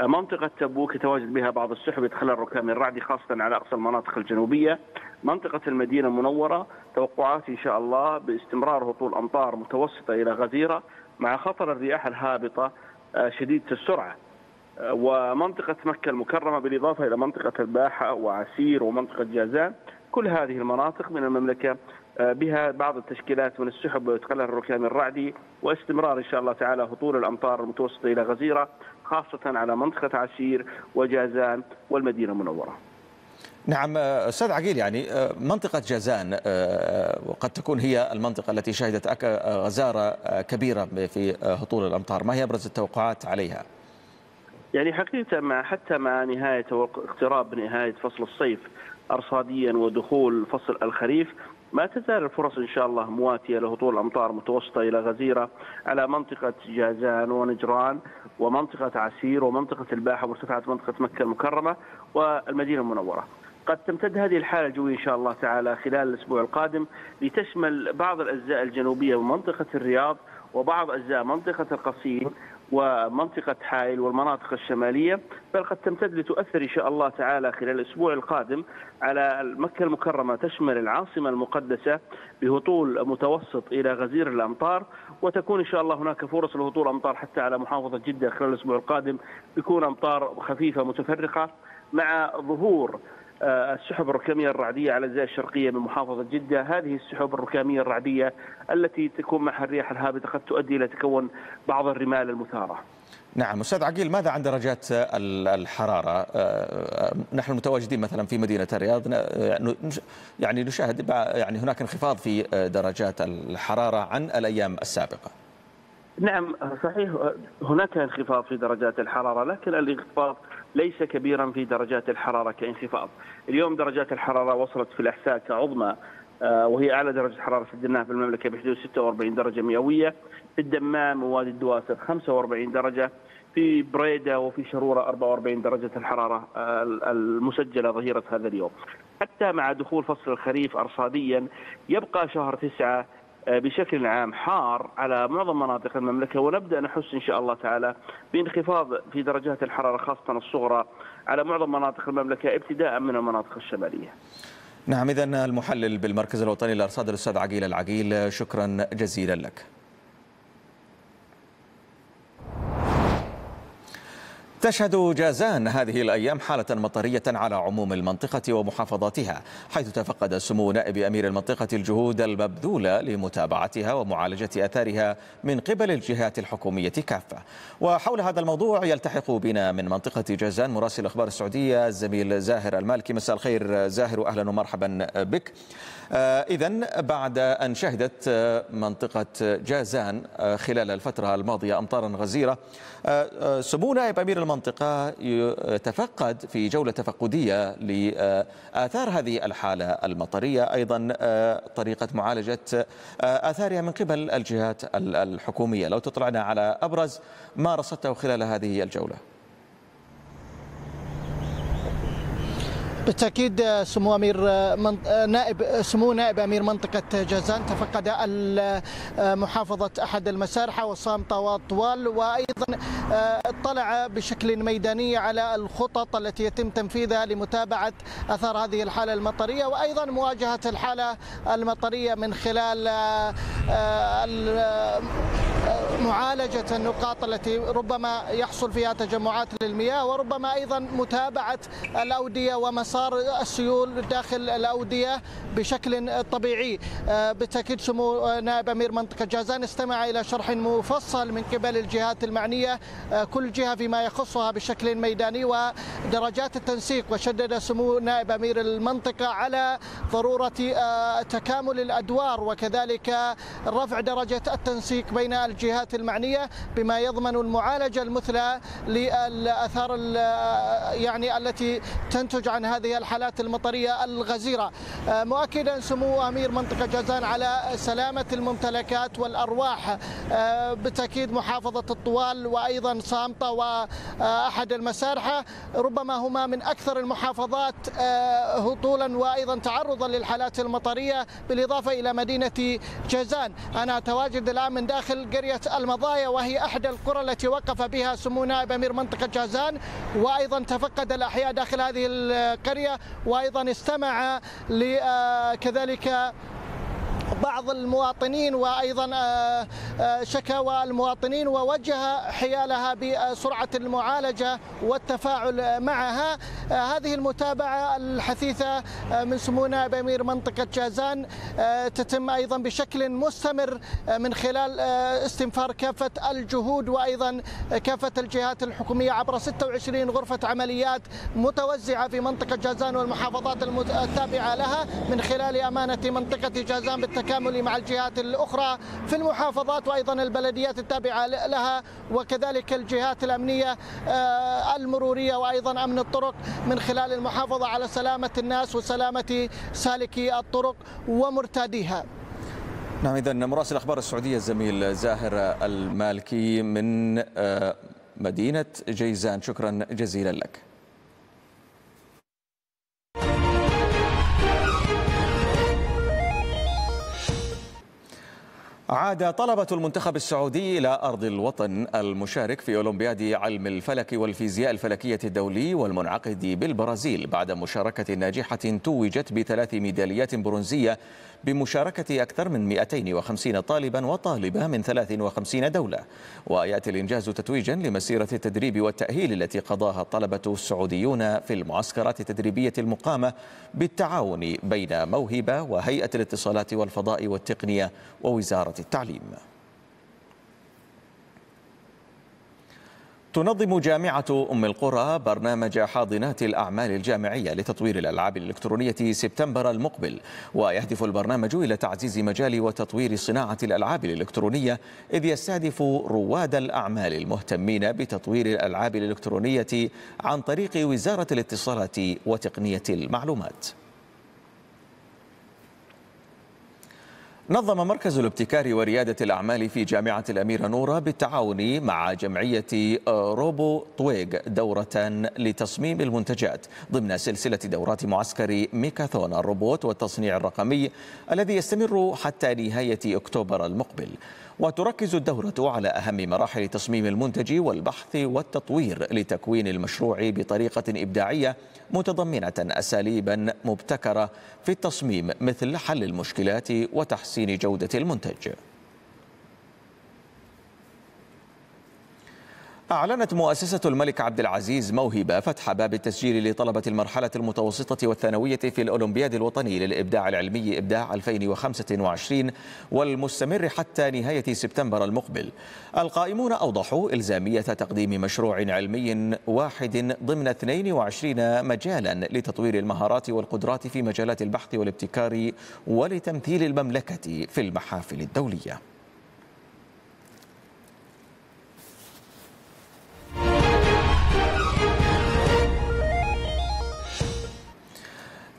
منطقة تبوك يتواجد بها بعض السحب يدخلها الركام الرعدي خاصة على أقصى المناطق الجنوبية. منطقة المدينة المنورة توقعات إن شاء الله باستمرار هطول أمطار متوسطة إلى غزيرة مع خطر الرياح الهابطة شديدة السرعة. ومنطقة مكة المكرمة بالإضافة إلى منطقة الباحة وعسير ومنطقة جازان، كل هذه المناطق من المملكة بها بعض التشكيلات من السحب ويتخلل الركام الرعدي، واستمرار إن شاء الله تعالى هطول الأمطار المتوسطة إلى غزيرة خاصة على منطقة عسير وجازان والمدينة المنورة. نعم أستاذ عقيل، يعني منطقة جازان قد تكون هي المنطقة التي شهدت غزارة كبيرة في هطول الأمطار، ما هي أبرز التوقعات عليها؟ يعني حقيقة حتى مع نهاية اقتراب نهاية فصل الصيف أرصاديا ودخول فصل الخريف، ما تزال الفرص إن شاء الله مواتية لهطول أمطار متوسطة إلى غزيرة على منطقة جازان ونجران ومنطقة عسير ومنطقة الباحة ومرتفعات منطقة مكة المكرمة والمدينة المنورة. قد تمتد هذه الحالة الجوية إن شاء الله تعالى خلال الأسبوع القادم لتشمل بعض الأجزاء الجنوبية ومنطقة الرياض وبعض أجزاء منطقة القصيم ومنطقة حائل والمناطق الشمالية، بل قد تمتد لتؤثر إن شاء الله تعالى خلال الأسبوع القادم على مكة المكرمة، تشمل العاصمة المقدسة بهطول متوسط إلى غزير الأمطار، وتكون إن شاء الله هناك فرص لهطول أمطار حتى على محافظة جدة خلال الأسبوع القادم، بيكون أمطار خفيفة متفرقة مع ظهور السحب الركامية الرعدية على الأجزاء الشرقية من محافظة جدة. هذه السحب الركامية الرعدية التي تكون معها الرياح الهابطة قد تؤدي إلى تكون بعض الرمال المثارة. نعم أستاذ عقيل، ماذا عن درجات الحرارة؟ نحن متواجدين مثلا في مدينة الرياض، يعني نشاهد يعني هناك انخفاض في درجات الحرارة عن الأيام السابقة. نعم صحيح، هناك انخفاض في درجات الحرارة، لكن الانخفاض ليس كبيرا في درجات الحرارة كانخفاض. اليوم درجات الحرارة وصلت في الأحساء كعظمى، وهي أعلى درجة حرارة سجلناها في المملكة بحدود 46 درجة مئوية، في الدمام ووادي الدواسر 45 درجة، في بريدة وفي شرورة 44 درجة الحرارة المسجلة ظهيرة هذا اليوم. حتى مع دخول فصل الخريف أرصاديا يبقى شهر 9 بشكل عام حار على معظم مناطق المملكة، ونبدأ نحس إن شاء الله تعالى بانخفاض في درجات الحرارة خاصة الصغرى على معظم مناطق المملكة ابتداء من المناطق الشمالية. نعم، إذن المحلل بالمركز الوطني للأرصاد الأستاذ عقيل العقيل، شكرا جزيلا لك. تشهد جازان هذه الأيام حالة مطرية على عموم المنطقة ومحافظاتها، حيث تفقد سمو نائب أمير المنطقة الجهود المبذولة لمتابعتها ومعالجة أثارها من قبل الجهات الحكومية كافة. وحول هذا الموضوع يلتحق بنا من منطقة جازان مراسل أخبار السعودية الزميل زاهر المالكي. مساء الخير زاهر، أهلا ومرحبا بك. إذن بعد أن شهدت منطقة جازان خلال الفترة الماضية أمطارا غزيرة، سمو نائب أمير المنطقة يتفقد في جولة تفقدية لآثار هذه الحالة المطرية، أيضا طريقة معالجة آثارها من قبل الجهات الحكومية. لو تطلعنا على أبرز ما رصدته خلال هذه الجولة. بالتأكيد سمو نائب أمير منطقة جازان تفقد محافظة أحد المسارحة وصامتة وطوال، وأيضا اطلع بشكل ميداني على الخطط التي يتم تنفيذها لمتابعة أثار هذه الحالة المطرية، وأيضا مواجهة الحالة المطرية من خلال معالجة النقاط التي ربما يحصل فيها تجمعات للمياه، وربما أيضا متابعة الأودية ومسار السيول داخل الأودية بشكل طبيعي. بالتأكيد سمو نائب أمير منطقة جازان استمع إلى شرح مفصل من قبل الجهات المعنية، كل جهة فيما يخصها بشكل ميداني ودرجات التنسيق. وشدد سمو نائب أمير المنطقة على ضرورة تكامل الأدوار وكذلك رفع درجة التنسيق بين الجهات المعنية بما يضمن المعالجة المثلى للآثار التي تنتج عن هذه الحالات المطرية الغزيرة، مؤكدا سمو أمير منطقة جازان على سلامة الممتلكات والأرواح. بالتأكيد محافظة الطوال وأيضا صامتة وأحد المسارحة ربما هما من أكثر المحافظات هطولا وأيضا تعرضا للحالات المطرية، بالإضافة إلى مدينة جازان. أنا أتواجد الآن من داخل قرية المضايا، وهي أحد القرى التي وقف بها سمو نائب أمير منطقة جازان، وأيضا تفقد الأحياء داخل هذه القرية، وأيضا استمع كذلك بعض المواطنين وأيضا شكاوى المواطنين، ووجه حيالها بسرعة المعالجة والتفاعل معها. هذه المتابعة الحثيثة من سمونا بأمير منطقة جازان تتم أيضا بشكل مستمر من خلال استنفار كافة الجهود وأيضا كافة الجهات الحكومية عبر 26 غرفة عمليات متوزعة في منطقة جازان والمحافظات التابعة لها من خلال أمانة منطقة جازان بالتكامل مع الجهات الأخرى في المحافظات وأيضا البلديات التابعة لها وكذلك الجهات الأمنية المرورية وأيضا أمن الطرق من خلال المحافظة على سلامة الناس وسلامة سالكي الطرق ومرتاديها. نعم، إذن مراسل أخبار السعودية الزميل زاهر المالكي من مدينة جيزان، شكرا جزيلا لك. عاد طلبة المنتخب السعودي إلى أرض الوطن المشارك في أولمبياد علم الفلك والفيزياء الفلكية الدولي والمنعقد بالبرازيل بعد مشاركة ناجحة توجت بثلاث ميداليات برونزية بمشاركة أكثر من 250 طالبا وطالبة من 53 دولة. ويأتي الإنجاز تتويجا لمسيرة التدريب والتأهيل التي قضاها الطلبة السعوديون في المعسكرات التدريبية المقامة بالتعاون بين موهبة وهيئة الاتصالات والفضاء والتقنية ووزارة التعليم. تنظم جامعة أم القرى برنامج حاضنات الأعمال الجامعية لتطوير الألعاب الإلكترونية سبتمبر المقبل، ويهدف البرنامج إلى تعزيز مجال وتطوير صناعة الألعاب الإلكترونية، إذ يستهدف رواد الأعمال المهتمين بتطوير الألعاب الإلكترونية عن طريق وزارة الاتصالات وتقنية المعلومات. نظم مركز الابتكار وريادة الأعمال في جامعة الأميرة نورة بالتعاون مع جمعية روبو طويق دورة لتصميم المنتجات ضمن سلسلة دورات معسكر ميكاثون الروبوت والتصنيع الرقمي الذي يستمر حتى نهاية أكتوبر المقبل. وتركز الدورة على أهم مراحل تصميم المنتج والبحث والتطوير لتكوين المشروع بطريقة إبداعية متضمنة أساليبا مبتكرة في التصميم مثل حل المشكلات وتحسين جودة المنتج. أعلنت مؤسسة الملك عبد العزيز موهبة فتح باب التسجيل لطلبة المرحلة المتوسطة والثانوية في الأولمبياد الوطني للإبداع العلمي إبداع 2025 والمستمر حتى نهاية سبتمبر المقبل. القائمون أوضحوا إلزامية تقديم مشروع علمي واحد ضمن 22 مجالا لتطوير المهارات والقدرات في مجالات البحث والابتكار ولتمثيل المملكة في المحافل الدولية.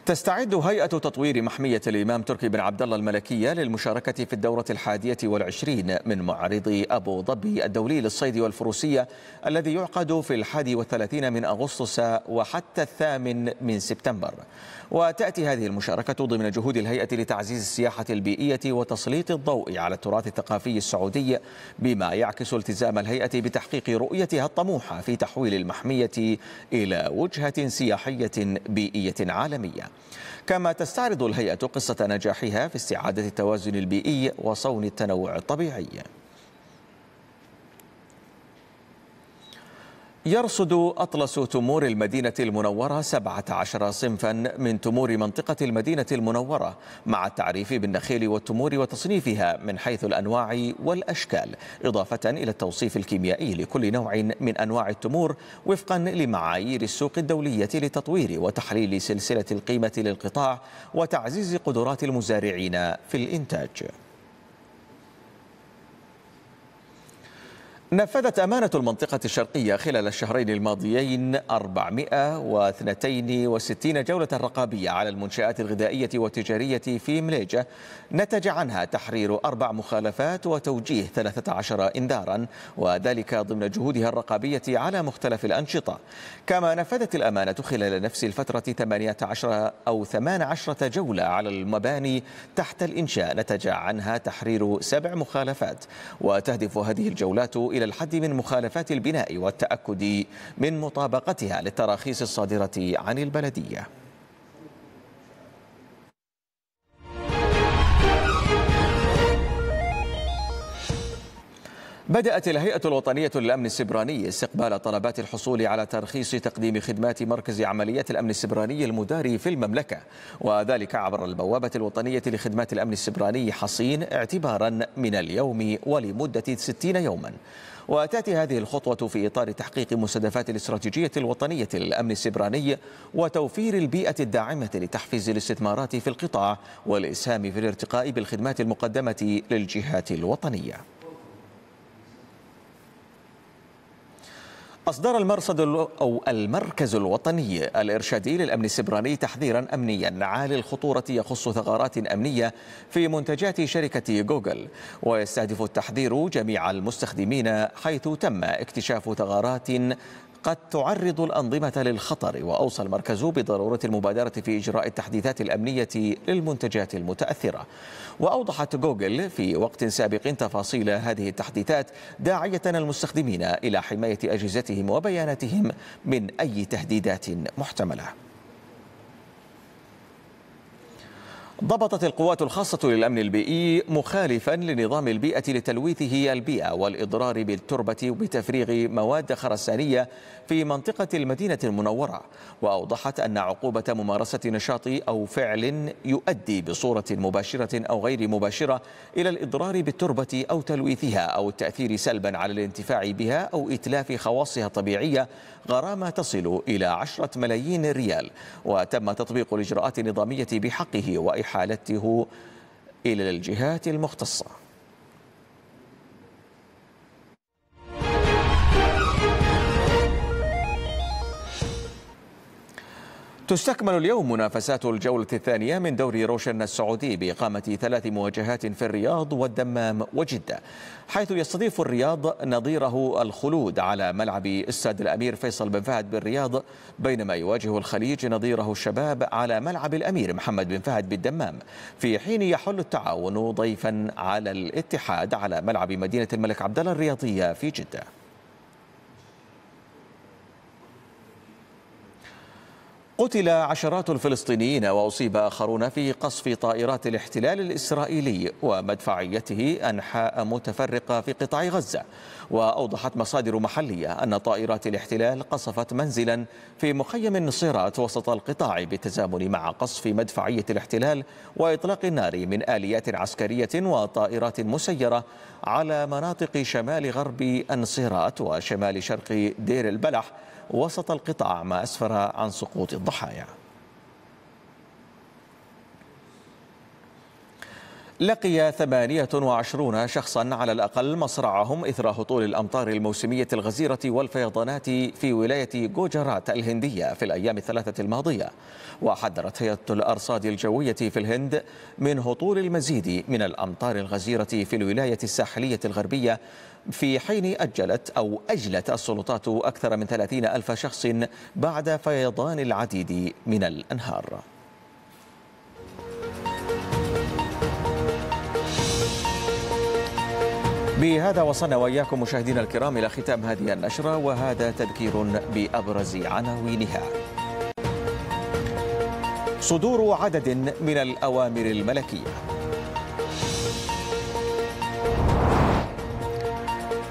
تستعد هيئة تطوير محمية الإمام تركي بن عبد الله الملكية للمشاركة في الدورة 21 من معرض أبو ظبي الدولي للصيد والفروسية الذي يعقد في 31 من أغسطس وحتى 8 من سبتمبر. وتأتي هذه المشاركة ضمن جهود الهيئة لتعزيز السياحة البيئية وتسليط الضوء على التراث الثقافي السعودي، بما يعكس التزام الهيئة بتحقيق رؤيتها الطموحة في تحويل المحمية إلى وجهة سياحية بيئية عالمية. كما تستعرض الهيئة قصة نجاحها في استعادة التوازن البيئي وصون التنوع الطبيعي. يرصد أطلس تمور المدينة المنورة 17 صنفا من تمور منطقة المدينة المنورة مع التعريف بالنخيل والتمور وتصنيفها من حيث الأنواع والأشكال، إضافة إلى التوصيف الكيميائي لكل نوع من أنواع التمور وفقا لمعايير السوق الدولية لتطوير وتحليل سلسلة القيمة للقطاع وتعزيز قدرات المزارعين في الإنتاج. نفذت أمانة المنطقة الشرقية خلال الشهرين الماضيين 462 جولة رقابية على المنشآت الغذائية والتجارية في مليجة، نتج عنها تحرير 4 مخالفات وتوجيه 13 إنذارا، وذلك ضمن جهودها الرقابية على مختلف الأنشطة. كما نفذت الأمانة خلال نفس الفترة 18 جولة على المباني تحت الإنشاء نتج عنها تحرير 7 مخالفات، وتهدف هذه الجولات إلى الحد من مخالفات البناء والتأكد من مطابقتها للتراخيص الصادرة عن البلدية. بدأت الهيئة الوطنية للأمن السبراني استقبال طلبات الحصول على ترخيص تقديم خدمات مركز عمليات الأمن السبراني المداري في المملكة، وذلك عبر البوابة الوطنية لخدمات الأمن السبراني حصين اعتبارا من اليوم ولمدة 60 يوما. وتأتي هذه الخطوة في إطار تحقيق مستهدفات الاستراتيجية الوطنية للأمن السبراني وتوفير البيئة الداعمة لتحفيز الاستثمارات في القطاع والإسهام في الارتقاء بالخدمات المقدمة للجهات الوطنية. أصدر المركز الوطني الإرشادي للأمن السبراني تحذيرا أمنيا عالي الخطورة يخص ثغرات أمنية في منتجات شركة جوجل، ويستهدف التحذير جميع المستخدمين، حيث تم اكتشاف ثغرات قد تعرض الأنظمة للخطر. وأوصى المركز بضرورة المبادرة في إجراء التحديثات الأمنية للمنتجات المتأثرة. وأوضحت جوجل في وقت سابق تفاصيل هذه التحديثات، داعية المستخدمين إلى حماية أجهزتهم وبياناتهم من أي تهديدات محتملة. ضبطت القوات الخاصة للأمن البيئي مخالفا لنظام البيئة لتلويثه البيئة والإضرار بالتربة وبتفريغ مواد خرسانية في منطقة المدينة المنورة، وأوضحت أن عقوبة ممارسة نشاط أو فعل يؤدي بصورة مباشرة أو غير مباشرة إلى الإضرار بالتربة أو تلويثها أو التأثير سلبا على الانتفاع بها أو إتلاف خواصها الطبيعية غرامة تصل إلى 10 ملايين ريال، وتم تطبيق الإجراءات النظامية بحقه وإحالته إلى الجهات المختصة. تستكمل اليوم منافسات الجولة الثانية من دوري روشن السعودي بإقامة 3 مواجهات في الرياض والدمام وجدة، حيث يستضيف الرياض نظيره الخلود على ملعب استاد الأمير فيصل بن فهد بالرياض، بينما يواجه الخليج نظيره الشباب على ملعب الأمير محمد بن فهد بالدمام، في حين يحل التعاون ضيفا على الاتحاد على ملعب مدينة الملك عبدالله الرياضية في جدة. قتل عشرات الفلسطينيين وأصيب آخرون في قصف طائرات الاحتلال الإسرائيلي ومدفعيته أنحاء متفرقة في قطاع غزة. وأوضحت مصادر محلية أن طائرات الاحتلال قصفت منزلا في مخيم النصيرات وسط القطاع بالتزامن مع قصف مدفعية الاحتلال وإطلاق النار من آليات عسكرية وطائرات مسيرة على مناطق شمال غرب النصيرات وشمال شرق دير البلح وسط القطاع، ما أسفر عن سقوط الضحايا. لقي 28 شخصا على الأقل مصرعهم إثر هطول الأمطار الموسمية الغزيرة والفيضانات في ولاية جوجرات الهندية في الأيام 3 الماضية. وحذرت هيئة الأرصاد الجوية في الهند من هطول المزيد من الأمطار الغزيرة في الولاية الساحلية الغربية، في حين أجلت السلطات أكثر من 30,000 شخص بعد فيضان العديد من الأنهار. بهذا وصلنا وإياكم مشاهدينا الكرام إلى ختام هذه النشرة، وهذا تذكير بأبرز عناوينها. صدور عدد من الأوامر الملكية.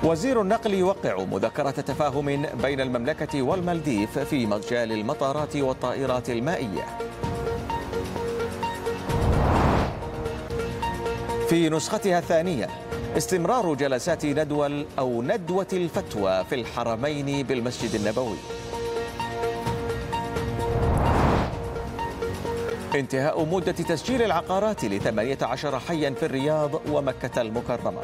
وزير النقل يوقع مذكرة تفاهم بين المملكة والمالديف في مجال المطارات والطائرات المائية. في نسختها الثانية استمرار جلسات ندوة الفتوى في الحرمين بالمسجد النبوي. انتهاء مدة تسجيل العقارات ل18 حيا في الرياض ومكة المكرمة.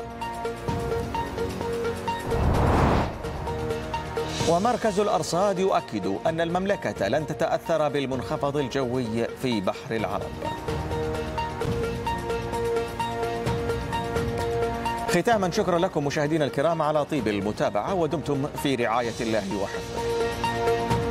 ومركز الأرصاد يؤكد أن المملكة لن تتأثر بالمنخفض الجوي في بحر العرب. ختاما شكرا لكم مشاهدينا الكرام على طيب المتابعة، ودمتم في رعاية الله وحفظه.